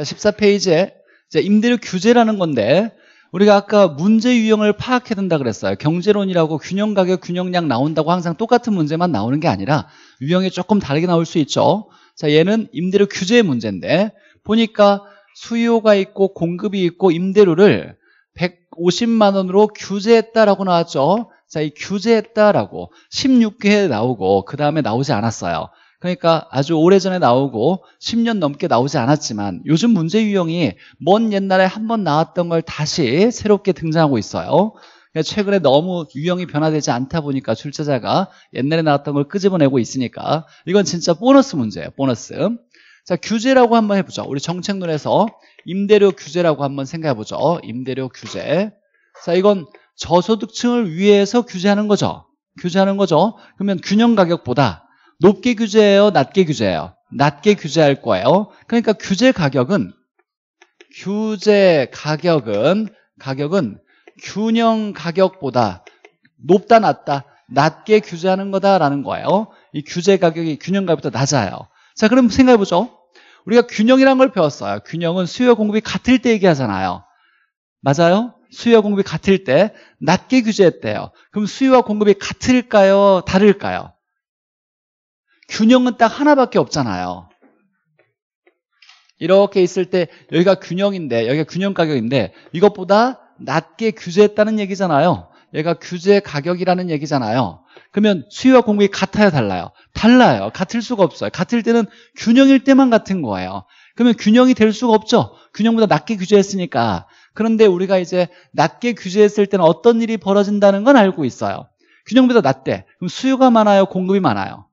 자, 14페이지에 이제 임대료 규제라는 건데, 우리가 아까 문제 유형을 파악해야 된다 그랬어요. 경제론이라고 균형 가격, 균형량 나온다고 항상 똑같은 문제만 나오는 게 아니라 유형이 조금 다르게 나올 수 있죠. 자, 얘는 임대료 규제의 문제인데, 보니까 수요가 있고 공급이 있고 임대료를 150만 원으로 규제했다라고 나왔죠. 자, 이 규제했다라고 16개에 나오고 그 다음에 나오지 않았어요. 그러니까 아주 오래전에 나오고 10년 넘게 나오지 않았지만 요즘 문제 유형이 먼 옛날에 한번 나왔던 걸 다시 새롭게 등장하고 있어요. 최근에 너무 유형이 변화되지 않다 보니까 출제자가 옛날에 나왔던 걸 끄집어내고 있으니까 이건 진짜 보너스 문제예요. 보너스. 자, 규제라고 한번 해보죠. 우리 정책론에서 임대료 규제라고 한번 생각해보죠. 임대료 규제. 자, 이건 저소득층을 위해서 규제하는 거죠. 규제하는 거죠. 그러면 균형 가격보다 높게 규제해요, 낮게 규제해요? 낮게 규제할 거예요. 그러니까 규제 가격은 균형 가격보다 높다, 낮다, 낮게 규제하는 거다라는 거예요. 이 규제 가격이 균형 가격보다 낮아요. 자, 그럼 생각해 보죠. 우리가 균형이라는 걸 배웠어요. 균형은 수요 공급이 같을 때 얘기하잖아요. 맞아요? 수요와 공급이 같을 때 낮게 규제했대요. 그럼 수요와 공급이 같을까요, 다를까요? 균형은 딱 하나밖에 없잖아요. 이렇게 있을 때 여기가 균형인데, 여기가 균형 가격인데 이것보다 낮게 규제했다는 얘기잖아요. 얘가 규제 가격이라는 얘기잖아요. 그러면 수요와 공급이 같아요, 달라요? 달라요. 같을 수가 없어요. 같을 때는 균형일 때만 같은 거예요. 그러면 균형이 될 수가 없죠. 균형보다 낮게 규제했으니까. 그런데 우리가 이제 낮게 규제했을 때는 어떤 일이 벌어진다는 건 알고 있어요. 균형보다 낮대. 그럼 수요가 많아요, 공급이 많아요?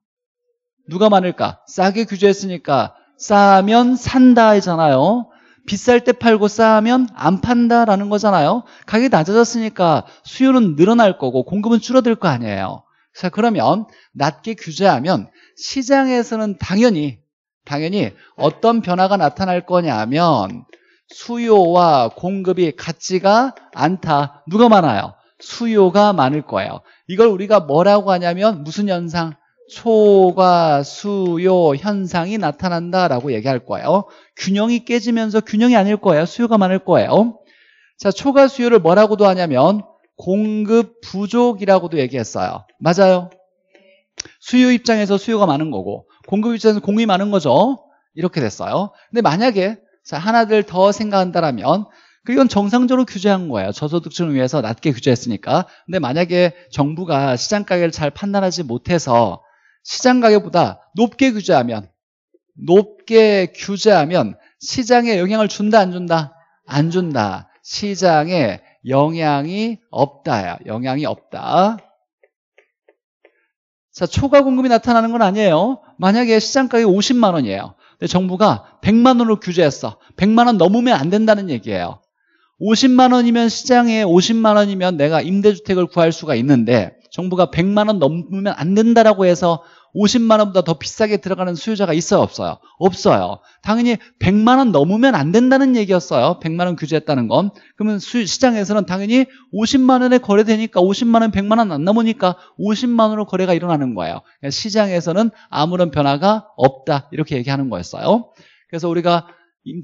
누가 많을까? 싸게 규제했으니까 싸면 산다잖아요. 비쌀 때 팔고 싸면 안 판다라는 거잖아요. 가격이 낮아졌으니까 수요는 늘어날 거고 공급은 줄어들 거 아니에요. 자, 그러면 낮게 규제하면 시장에서는 당연히 어떤 변화가 나타날 거냐면 수요와 공급이 같지가 않다. 누가 많아요? 수요가 많을 거예요. 이걸 우리가 뭐라고 하냐면 무슨 현상? 초과 수요 현상이 나타난다라고 얘기할 거예요. 균형이 깨지면서 균형이 아닐 거예요. 수요가 많을 거예요. 자, 초과 수요를 뭐라고도 하냐면 공급 부족이라고도 얘기했어요. 맞아요? 수요 입장에서 수요가 많은 거고 공급 입장에서 공급이 많은 거죠. 이렇게 됐어요. 근데 만약에 자, 하나를 더 생각한다라면, 이건 정상적으로 규제한 거예요. 저소득층을 위해서 낮게 규제했으니까. 근데 만약에 정부가 시장 가격을 잘 판단하지 못해서 시장 가격보다 높게 규제하면 시장에 영향을 준다, 안 준다? 안 준다. 시장에 영향이 없다. 영향이 없다. 자, 초과 공급이 나타나는 건 아니에요. 만약에 시장 가격이 50만 원이에요. 근데 정부가 100만 원으로 규제했어. 100만 원 넘으면 안 된다는 얘기예요. 50만 원이면 시장에 50만 원이면 내가 임대주택을 구할 수가 있는데 정부가 100만 원 넘으면 안 된다라고 해서 50만 원보다 더 비싸게 들어가는 수요자가 있어요, 없어요? 없어요. 당연히 100만 원 넘으면 안 된다는 얘기였어요. 100만 원 규제했다는 건. 그러면 시장에서는 당연히 50만 원에 거래되니까 50만 원, 100만 원 안 넘으니까 50만 원으로 거래가 일어나는 거예요. 그러니까 시장에서는 아무런 변화가 없다. 이렇게 얘기하는 거였어요. 그래서 우리가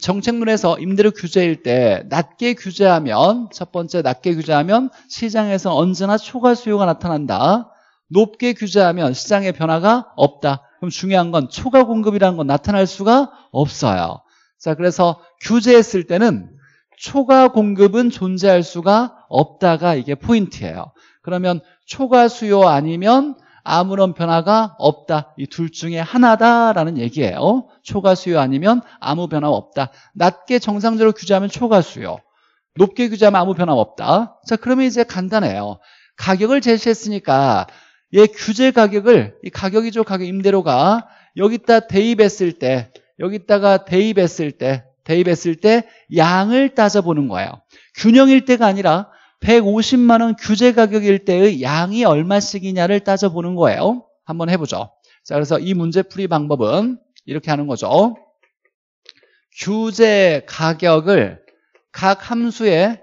정책론에서 임대료 규제일 때 낮게 규제하면, 첫 번째 낮게 규제하면 시장에서 언제나 초과 수요가 나타난다. 높게 규제하면 시장의 변화가 없다. 그럼 중요한 건 초과 공급이라는 건 나타날 수가 없어요. 자, 그래서 규제했을 때는 초과 공급은 존재할 수가 없다가 이게 포인트예요. 그러면 초과 수요 아니면 아무런 변화가 없다. 이 둘 중에 하나다라는 얘기예요. 초과 수요 아니면 아무 변화 없다. 낮게 정상적으로 규제하면 초과 수요, 높게 규제하면 아무 변화 없다. 자, 그러면 이제 간단해요. 가격을 제시했으니까 얘 규제 가격을, 이 가격이죠, 가격, 임대료가 여기다 대입했을 때 양을 따져보는 거예요. 균형일 때가 아니라 150만 원 규제 가격일 때의 양이 얼마씩이냐를 따져보는 거예요. 한번 해보죠. 자, 그래서 이 문제 풀이 방법은 이렇게 하는 거죠. 규제 가격을 각 함수에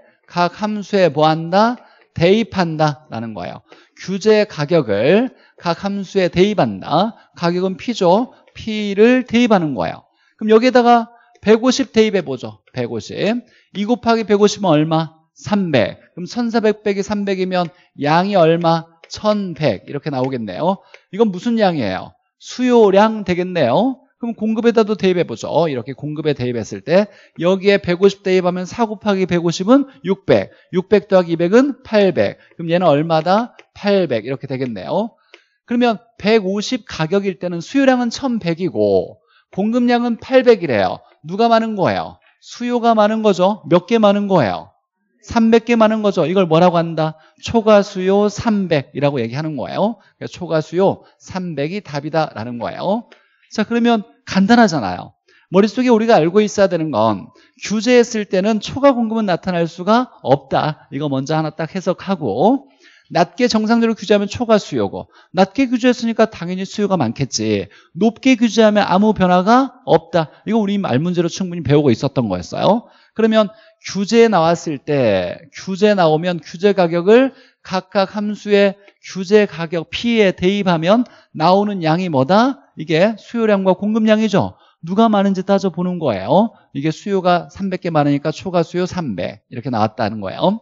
뭐한다? 대입한다라는 거예요. 규제 가격을 각 함수에 대입한다. 가격은 P죠. P를 대입하는 거예요. 그럼 여기에다가 150 대입해보죠. 150. 2 곱하기 150이면 얼마? 300. 그럼 1400 빼기 300이면 양이 얼마? 1100. 이렇게 나오겠네요. 이건 무슨 양이에요? 수요량 되겠네요. 그럼 공급에다도 대입해보죠. 이렇게 공급에 대입했을 때 여기에 150 대입하면 4 곱하기 150은 600. 600 더하기 200은 800. 그럼 얘는 얼마다? 800. 이렇게 되겠네요. 그러면 150 가격일 때는 수요량은 1100이고 공급량은 800이래요. 누가 많은 거예요? 수요가 많은 거죠. 몇 개 많은 거예요? 300개 많은 거죠. 이걸 뭐라고 한다? 초과 수요 300이라고 얘기하는 거예요. 그러니까 초과 수요 300이 답이다라는 거예요. 자, 그러면 간단하잖아요. 머릿속에 우리가 알고 있어야 되는 건 규제했을 때는 초과 공급은 나타날 수가 없다. 이거 먼저 하나 딱 해석하고, 낮게 정상적으로 규제하면 초과 수요고, 낮게 규제했으니까 당연히 수요가 많겠지. 높게 규제하면 아무 변화가 없다. 이거 우리 말문제로 충분히 배우고 있었던 거였어요. 그러면 규제 나왔을 때, 규제 나오면 규제 가격을 각각 함수의 규제 가격 P에 대입하면 나오는 양이 뭐다? 이게 수요량과 공급량이죠. 누가 많은지 따져보는 거예요. 이게 수요가 300개 많으니까 초과 수요 300 이렇게 나왔다는 거예요.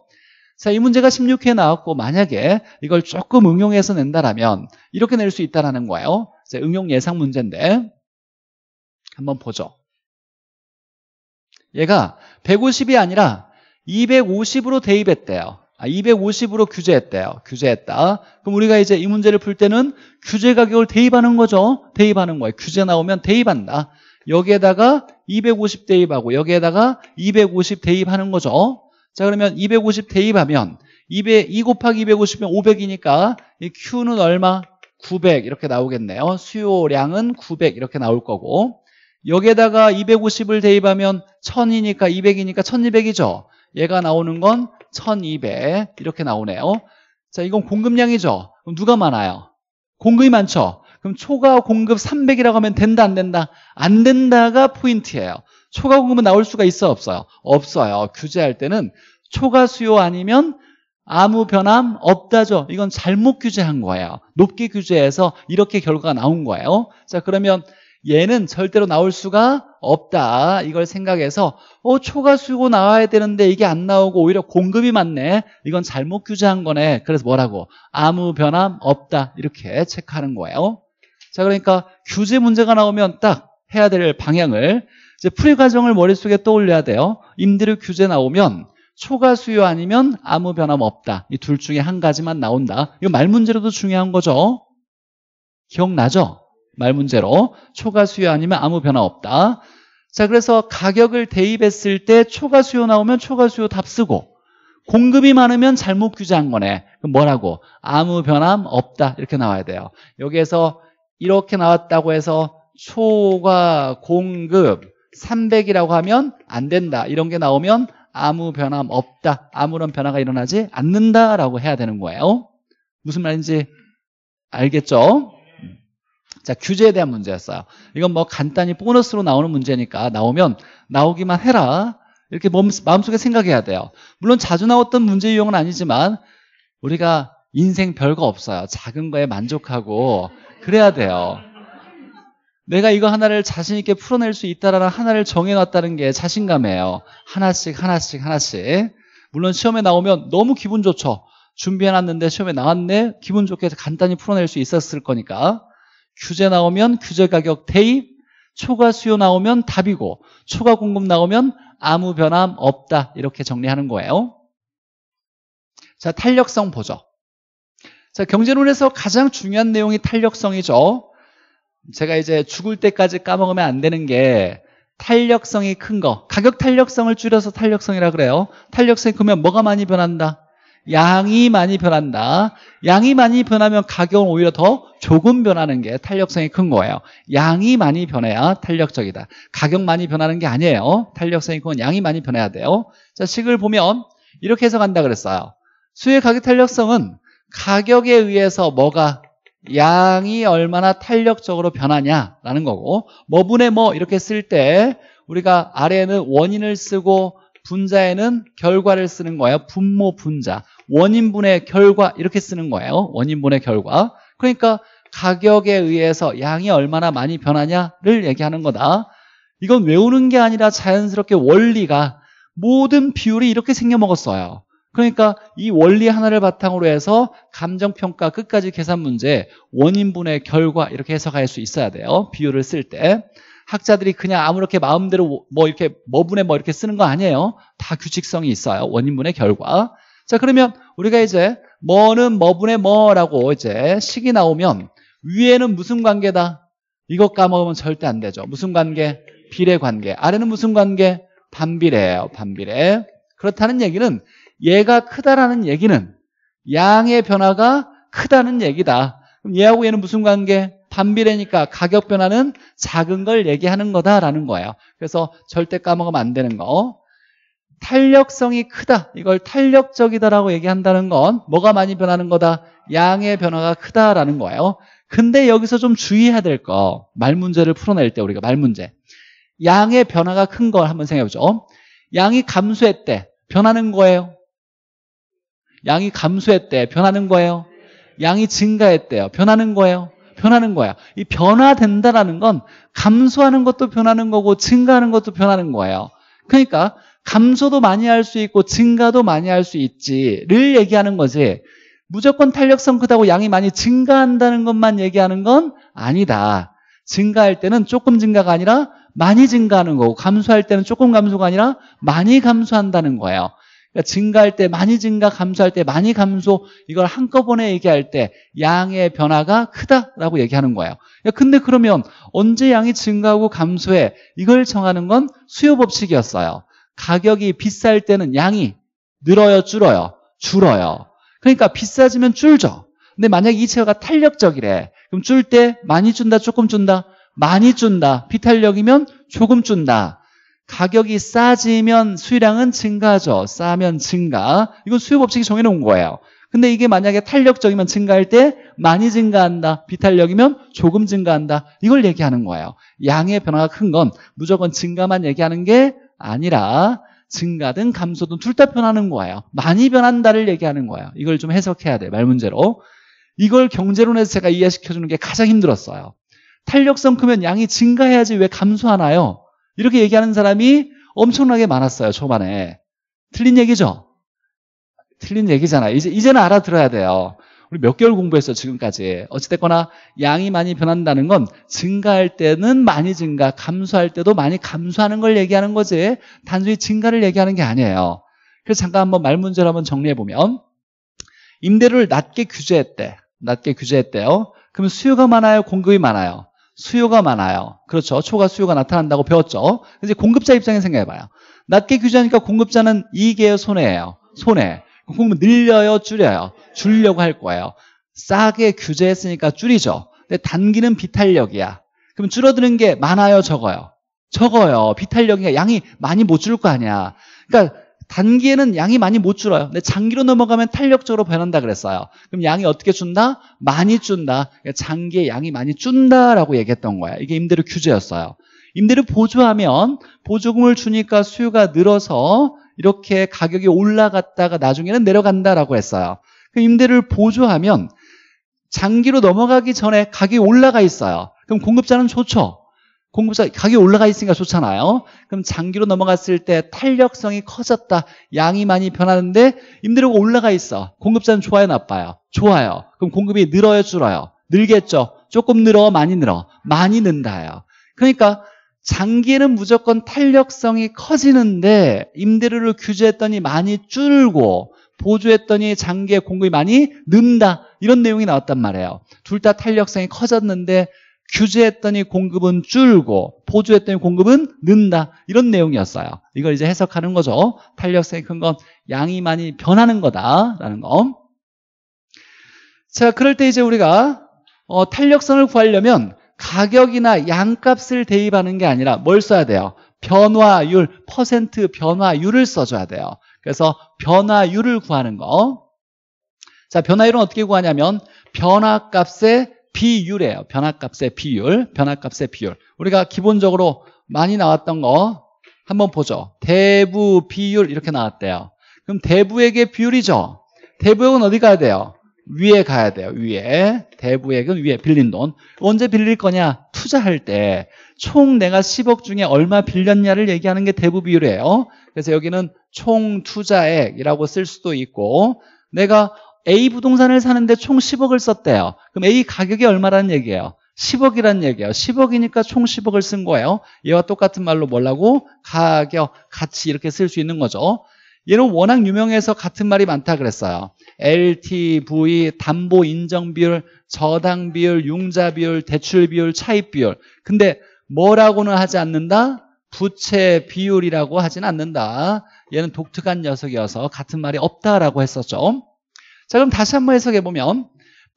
자, 이 문제가 16회에 나왔고, 만약에 이걸 조금 응용해서 낸다라면 이렇게 낼 수 있다라는 거예요. 자, 응용 예상 문제인데 한번 보죠. 얘가 150이 아니라 250으로 대입했대요. 250으로 규제했대요. 규제했다. 그럼 우리가 이제 이 문제를 풀 때는 규제 가격을 대입하는 거죠. 대입하는 거예요. 규제 나오면 대입한다. 여기에다가 250 대입하고 여기에다가 250 대입하는 거죠. 자, 그러면 250 대입하면 2 곱하기 250이면 500이니까 이 Q는 얼마? 900 이렇게 나오겠네요. 수요량은 900 이렇게 나올 거고, 여기에다가 250을 대입하면 1000이니까 200이니까 1200이죠. 얘가 나오는 건 1200 이렇게 나오네요. 자, 이건 공급량이죠. 그럼 누가 많아요? 공급이 많죠. 그럼 초과 공급 300이라고 하면 된다, 안 된다? 안 된다가 포인트예요. 초과 공급은 나올 수가 있어, 없어요? 없어요. 규제할 때는 초과 수요 아니면 아무 변함 없다죠. 이건 잘못 규제한 거예요. 높게 규제해서 이렇게 결과가 나온 거예요. 자, 그러면 얘는 절대로 나올 수가 없다. 이걸 생각해서 초과 수요 나와야 되는데 이게 안 나오고 오히려 공급이 많네. 이건 잘못 규제한 거네. 그래서 뭐라고? 아무 변함 없다. 이렇게 체크하는 거예요. 자, 그러니까 규제 문제가 나오면 딱 해야 될 방향을 이제 풀이 과정을 머릿속에 떠올려야 돼요. 임대료 규제 나오면 초과 수요 아니면 아무 변함 없다. 이 둘 중에 한 가지만 나온다. 이거 말 문제로도 중요한 거죠. 기억나죠? 말 문제로 초과 수요 아니면 아무 변화 없다. 자, 그래서 가격을 대입했을 때 초과 수요 나오면 초과 수요 답 쓰고, 공급이 많으면 잘못 규제한 거네. 그럼 뭐라고? 아무 변함 없다. 이렇게 나와야 돼요. 여기에서 이렇게 나왔다고 해서 초과 공급 300이라고 하면 안 된다. 이런 게 나오면 아무 변함 없다. 아무런 변화가 일어나지 않는다라고 해야 되는 거예요. 무슨 말인지 알겠죠? 자, 규제에 대한 문제였어요. 이건 뭐 간단히 보너스로 나오는 문제니까 나오면 나오기만 해라. 이렇게 마음속에 생각해야 돼요. 물론 자주 나왔던 문제 유형은 아니지만 우리가 인생 별거 없어요. 작은 거에 만족하고 그래야 돼요. 내가 이거 하나를 자신 있게 풀어낼 수 있다라는 하나를 정해놨다는 게 자신감이에요. 하나씩 하나씩 하나씩. 물론 시험에 나오면 너무 기분 좋죠. 준비해놨는데 시험에 나왔네. 기분 좋게 간단히 풀어낼 수 있었을 거니까. 규제 나오면 규제 가격 대입, 초과 수요 나오면 답이고, 초과 공급 나오면 아무 변함 없다. 이렇게 정리하는 거예요. 자, 탄력성 보죠. 자, 경제론에서 가장 중요한 내용이 탄력성이죠. 제가 이제 죽을 때까지 까먹으면 안 되는 게 탄력성이 큰 거. 가격 탄력성을 줄여서 탄력성이라 그래요. 탄력성이 크면 뭐가 많이 변한다? 양이 많이 변한다. 양이 많이 변하면 가격은 오히려 더 조금 변하는 게 탄력성이 큰 거예요. 양이 많이 변해야 탄력적이다. 가격 많이 변하는 게 아니에요. 탄력성이 큰 건 양이 많이 변해야 돼요. 자, 식을 보면 이렇게 해석한다 그랬어요. 수요의 가격 탄력성은 가격에 의해서 뭐가, 양이 얼마나 탄력적으로 변하냐라는 거고, 뭐분의 뭐 이렇게 쓸 때 우리가 아래에는 원인을 쓰고 분자에는 결과를 쓰는 거예요. 분모, 분자. 원인분의 결과 이렇게 쓰는 거예요. 원인분의 결과. 그러니까 가격에 의해서 양이 얼마나 많이 변하냐를 얘기하는 거다. 이건 외우는 게 아니라 자연스럽게 원리가 모든 비율이 이렇게 생겨먹었어요. 그러니까 이 원리 하나를 바탕으로 해서 감정평가 끝까지 계산 문제 원인분의 결과 이렇게 해석할 수 있어야 돼요. 비율을 쓸 때 학자들이 그냥 아무렇게 마음대로 뭐 이렇게 뭐분의 뭐 이렇게 쓰는 거 아니에요. 다 규칙성이 있어요. 원인분의 결과. 자, 그러면 우리가 이제 뭐는 뭐분의 뭐라고 이제 식이 나오면 위에는 무슨 관계다? 이거 까먹으면 절대 안 되죠. 무슨 관계? 비례 관계. 아래는 무슨 관계? 반비례예요. 반비례. 그렇다는 얘기는 얘가 크다라는 얘기는 양의 변화가 크다는 얘기다. 그럼 얘하고 얘는 무슨 관계? 반비례니까 가격 변화는 작은 걸 얘기하는 거다라는 거예요. 그래서 절대 까먹으면 안 되는 거. 탄력성이 크다. 이걸 탄력적이다라고 얘기한다는 건 뭐가 많이 변하는 거다? 양의 변화가 크다라는 거예요. 근데 여기서 좀 주의해야 될 거. 말 문제를 풀어낼 때 우리가 말 문제. 양의 변화가 큰 걸 한번 생각해보죠. 양이 감소했대. 변하는 거예요? 양이 감소했대. 변하는 거예요? 양이 증가했대요. 변하는 거예요? 변하는 거야. 이 변화된다라는 건 감소하는 것도 변하는 거고 증가하는 것도 변하는 거예요. 그러니까 감소도 많이 할 수 있고 증가도 많이 할 수 있지를 얘기하는 거지 무조건 탄력성 크다고 양이 많이 증가한다는 것만 얘기하는 건 아니다. 증가할 때는 조금 증가가 아니라 많이 증가하는 거고 감소할 때는 조금 감소가 아니라 많이 감소한다는 거예요. 그러니까 증가할 때 많이 증가, 감소할 때 많이 감소 이걸 한꺼번에 얘기할 때 양의 변화가 크다라고 얘기하는 거예요. 근데 그러면 언제 양이 증가하고 감소해 이걸 정하는 건 수요 법칙이었어요. 가격이 비쌀 때는 양이 늘어요, 줄어요? 줄어요. 그러니까 비싸지면 줄죠. 근데 만약에 이 체화가 탄력적이래. 그럼 줄 때 많이 준다, 조금 준다? 많이 준다. 비탄력이면 조금 준다. 가격이 싸지면 수요량은 증가하죠. 싸면 증가. 이건 수요 법칙이 정해놓은 거예요. 근데 이게 만약에 탄력적이면 증가할 때 많이 증가한다. 비탄력이면 조금 증가한다. 이걸 얘기하는 거예요. 양의 변화가 큰 건 무조건 증가만 얘기하는 게 아니라 증가든 감소든 둘 다 변하는 거예요. 많이 변한다를 얘기하는 거예요. 이걸 좀 해석해야 돼. 말 문제로. 이걸 경제론에서 제가 이해시켜주는 게 가장 힘들었어요. 탄력성 크면 양이 증가해야지 왜 감소하나요? 이렇게 얘기하는 사람이 엄청나게 많았어요. 초반에. 틀린 얘기죠? 틀린 얘기잖아요. 이제는 알아들어야 돼요. 우리 몇 개월 공부했어 지금까지. 어찌됐거나 양이 많이 변한다는 건 증가할 때는 많이 증가, 감소할 때도 많이 감소하는 걸 얘기하는 거지 단순히 증가를 얘기하는 게 아니에요. 그래서 잠깐 한번 말 문제를 한번 정리해보면 임대료를 낮게 규제했대. 낮게 규제했대요. 그럼 수요가 많아요? 공급이 많아요? 수요가 많아요. 그렇죠. 초과 수요가 나타난다고 배웠죠. 이제 공급자 입장에 생각해봐요. 낮게 규제하니까 공급자는 이익이에요? 손해예요? 손해. 공급은 늘려요? 줄여요? 줄려고 할 거예요. 싸게 규제했으니까 줄이죠. 근데 단기는 비탄력이야. 그럼 줄어드는 게 많아요? 적어요? 적어요. 비탄력이니까 양이 많이 못 줄 거 아니야. 그러니까 단기에는 양이 많이 못 줄어요. 근데 장기로 넘어가면 탄력적으로 변한다 그랬어요. 그럼 양이 어떻게 준다? 많이 준다. 그러니까 장기에 양이 많이 준다라고 얘기했던 거야. 이게 임대료 규제였어요. 임대료 보조하면 보조금을 주니까 수요가 늘어서 이렇게 가격이 올라갔다가 나중에는 내려간다라고 했어요. 그럼 임대료를 보조하면 장기로 넘어가기 전에 가격이 올라가 있어요. 그럼 공급자는 좋죠. 공급자 가격이 올라가 있으니까 좋잖아요. 그럼 장기로 넘어갔을 때 탄력성이 커졌다. 양이 많이 변하는데 임대료가 올라가 있어. 공급자는 좋아요, 나빠요? 좋아요. 그럼 공급이 늘어요, 줄어요? 늘겠죠. 조금 늘어, 많이 늘어? 많이 는다요. 그러니까 장기에는 무조건 탄력성이 커지는데 임대료를 규제했더니 많이 줄고 보조했더니 장기에 공급이 많이 는다. 이런 내용이 나왔단 말이에요. 둘 다 탄력성이 커졌는데 규제했더니 공급은 줄고 보조했더니 공급은 는다. 이런 내용이었어요. 이걸 이제 해석하는 거죠. 탄력성이 큰 건 양이 많이 변하는 거다라는 거. 자, 그럴 때 이제 우리가 탄력성을 구하려면 가격이나 양값을 대입하는 게 아니라 뭘 써야 돼요? 변화율, 퍼센트 변화율을 써줘야 돼요. 그래서 변화율을 구하는 거. 자, 변화율은 어떻게 구하냐면 변화값의 비율이에요. 변화값의 비율, 변화값의 비율. 우리가 기본적으로 많이 나왔던 거 한번 보죠. 대부, 비율 이렇게 나왔대요. 그럼 대부에게 비율이죠. 대부액은 어디 가야 돼요? 위에 가야 돼요. 위에. 대부액은 위에 빌린 돈. 언제 빌릴 거냐? 투자할 때. 총 내가 10억 중에 얼마 빌렸냐를 얘기하는 게 대부 비율이에요. 그래서 여기는 총 투자액이라고 쓸 수도 있고, 내가 A 부동산을 사는데 총 10억을 썼대요. 그럼 A 가격이 얼마라는 얘기예요? 10억이란 얘기예요. 10억이니까 총 10억을 쓴 거예요. 얘와 똑같은 말로 뭐라고? 가격, 가치 이렇게 쓸 수 있는 거죠. 얘는 워낙 유명해서 같은 말이 많다 그랬어요. LTV, 담보 인정 비율, 저당 비율, 융자 비율, 대출 비율, 차입 비율. 근데 뭐라고는 하지 않는다? 부채 비율이라고 하진 않는다. 얘는 독특한 녀석이어서 같은 말이 없다라고 했었죠. 자, 그럼 다시 한번 해석해보면,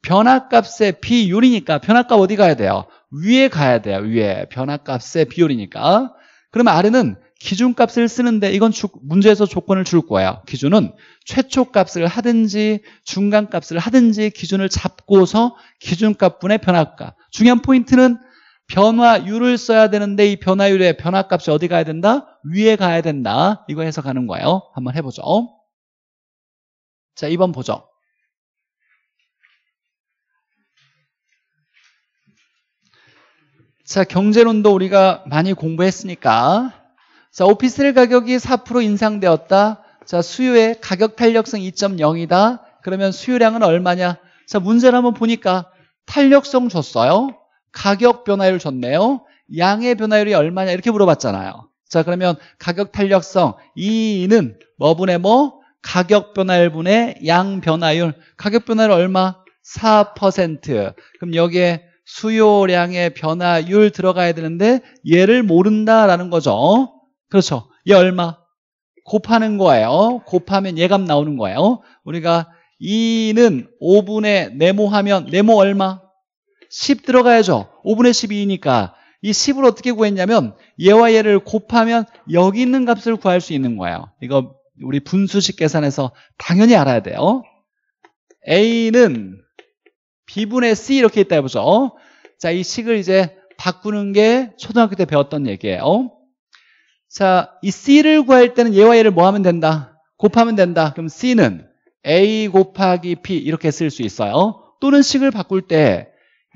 변화값의 비율이니까 변화값 어디 가야 돼요? 위에 가야 돼요. 위에. 변화값의 비율이니까. 그러면 아래는 기준값을 쓰는데, 이건 문제에서 조건을 줄 거예요. 기준은 최초값을 하든지 중간값을 하든지 기준을 잡고서 기준값분의 변화값. 중요한 포인트는 변화율을 써야 되는데 이 변화율의 변화값이 어디 가야 된다? 위에 가야 된다. 이거 해석하는 거예요. 한번 해보죠. 자, 2번 보죠. 자, 경제론도 우리가 많이 공부했으니까, 자, 오피스텔 가격이 4% 인상되었다. 자, 수요의 가격 탄력성 2.0이다. 그러면 수요량은 얼마냐? 자, 문제를 한번 보니까 탄력성 줬어요. 가격 변화율 줬네요. 양의 변화율이 얼마냐? 이렇게 물어봤잖아요. 자, 그러면 가격 탄력성 2는 뭐분의 뭐? 가격 변화율분의 양 변화율. 가격 변화율 얼마? 4%. 그럼 여기에 수요량의 변화율 들어가야 되는데 얘를 모른다라는 거죠. 그렇죠. 얘 얼마? 곱하는 거예요. 곱하면 얘값 나오는 거예요. 우리가 2는 5분의 네모하면 네모 얼마? 10 들어가야죠. 5분의 12이니까 이 10을 어떻게 구했냐면 얘와 얘를 곱하면 여기 있는 값을 구할 수 있는 거예요. 이거 우리 분수식 계산에서 당연히 알아야 돼요. A는 B분의 C 이렇게 있다 해보죠. 자, 이 식을 이제 바꾸는 게 초등학교 때 배웠던 얘기예요. 자, 이 C를 구할 때는 얘와 얘를 뭐 하면 된다? 곱하면 된다. 그럼 C는 A 곱하기 B 이렇게 쓸 수 있어요. 또는 식을 바꿀 때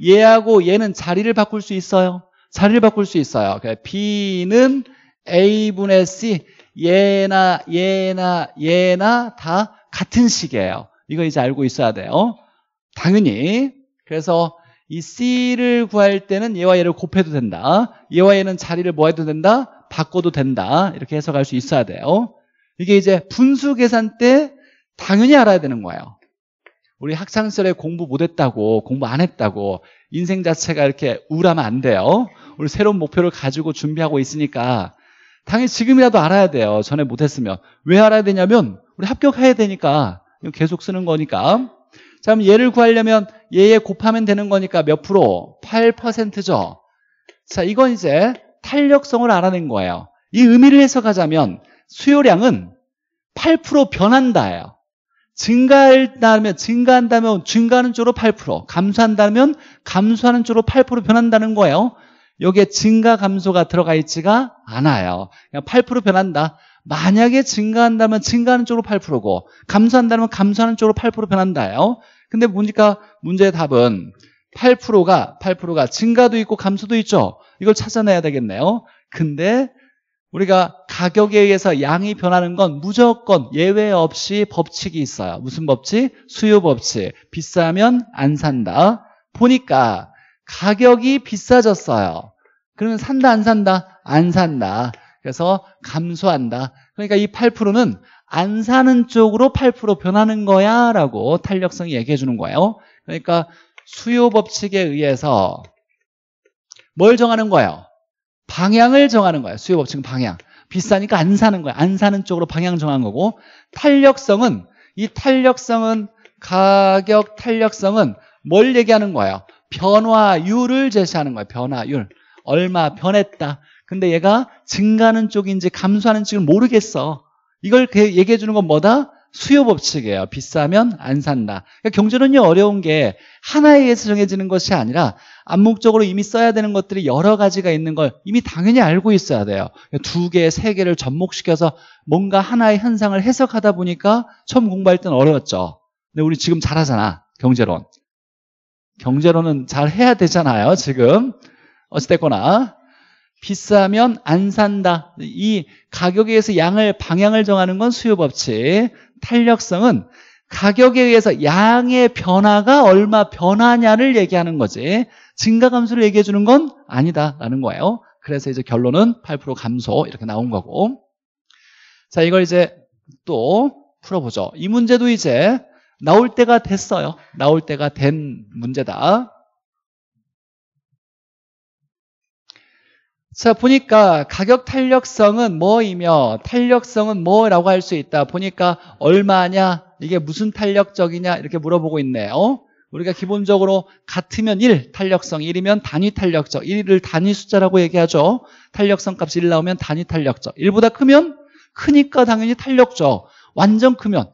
얘하고 얘는 자리를 바꿀 수 있어요. 자리를 바꿀 수 있어요. 그러니까 B는 A분의 C, 얘나 얘나 얘나 다 같은 식이에요. 이거 이제 알고 있어야 돼요. 당연히. 그래서 이 C를 구할 때는 얘와 얘를 곱해도 된다. 얘와 얘는 자리를 뭐 해도 된다? 바꿔도 된다. 이렇게 해석할 수 있어야 돼요. 이게 이제 분수 계산 때 당연히 알아야 되는 거예요. 우리 학창시절에 공부 못했다고, 공부 안 했다고 인생 자체가 이렇게 우울하면 안 돼요. 우리 새로운 목표를 가지고 준비하고 있으니까 당연히 지금이라도 알아야 돼요. 전에 못했으면. 왜 알아야 되냐면 우리 합격해야 되니까. 계속 쓰는 거니까. 자, 그럼 얘를 구하려면 얘에 곱하면 되는 거니까 몇 프로? 8%죠. 자, 이건 이제 탄력성을 알아낸 거예요. 이 의미를 해석하자면 수요량은 8% 변한다예요. 증가한다면 증가하는 쪽으로 8%, 감소한다면 감소하는 쪽으로 8% 변한다는 거예요. 여기에 증가, 감소가 들어가 있지가 않아요. 그냥 8% 변한다. 만약에 증가한다면 증가하는 쪽으로 8%고 감소한다면 감소하는 쪽으로 8% 변한다예요. 근데 보니까 문제의 답은 8%가 증가도 있고 감소도 있죠. 이걸 찾아내야 되겠네요. 근데 우리가 가격에 의해서 양이 변하는 건 무조건 예외 없이 법칙이 있어요. 무슨 법칙? 수요 법칙. 비싸면 안 산다. 보니까 가격이 비싸졌어요. 그러면 산다 안 산다? 안 산다. 그래서 감소한다. 그러니까 이 8%는 안 사는 쪽으로 8% 변하는 거야 라고 탄력성이 얘기해 주는 거예요. 그러니까 수요 법칙에 의해서 뭘 정하는 거예요? 방향을 정하는 거예요. 수요 법칙은 방향. 비싸니까 안 사는 거예요. 안 사는 쪽으로 방향 정한 거고, 탄력성은, 이 탄력성은, 가격 탄력성은 뭘 얘기하는 거예요? 변화율을 제시하는 거예요. 변화율. 얼마 변했다. 근데 얘가 증가하는 쪽인지 감소하는 쪽을 모르겠어. 이걸 얘기해 주는 건 뭐다? 수요 법칙이에요. 비싸면 안 산다. 그러니까 경제론이 어려운 게 하나에 의해서 정해지는 것이 아니라 암묵적으로 이미 써야 되는 것들이 여러 가지가 있는 걸 이미 당연히 알고 있어야 돼요. 두 개, 세 개를 접목시켜서 뭔가 하나의 현상을 해석하다 보니까 처음 공부할 땐 어려웠죠. 근데 우리 지금 잘하잖아. 경제론. 경제론은 잘해야 되잖아요. 지금. 어찌됐거나. 비싸면 안 산다. 이 가격에 의해서 양을 방향을 정하는 건 수요 법칙. 탄력성은 가격에 의해서 양의 변화가 얼마 변하냐를 얘기하는 거지 증가 감소를 얘기해 주는 건 아니다라는 거예요. 그래서 이제 결론은 8% 감소 이렇게 나온 거고. 자, 이걸 이제 또 풀어보죠. 이 문제도 이제 나올 때가 됐어요. 나올 때가 된 문제다. 자, 보니까 가격 탄력성은 뭐이며 탄력성은 뭐라고 할 수 있다. 보니까 얼마냐, 이게 무슨 탄력적이냐 이렇게 물어보고 있네요. 우리가 기본적으로 같으면 1, 탄력성 1이면 단위 탄력적, 1을 단위 숫자라고 얘기하죠. 탄력성 값이 1 나오면 단위 탄력적, 1보다 크면 크니까 당연히 탄력적, 완전 크면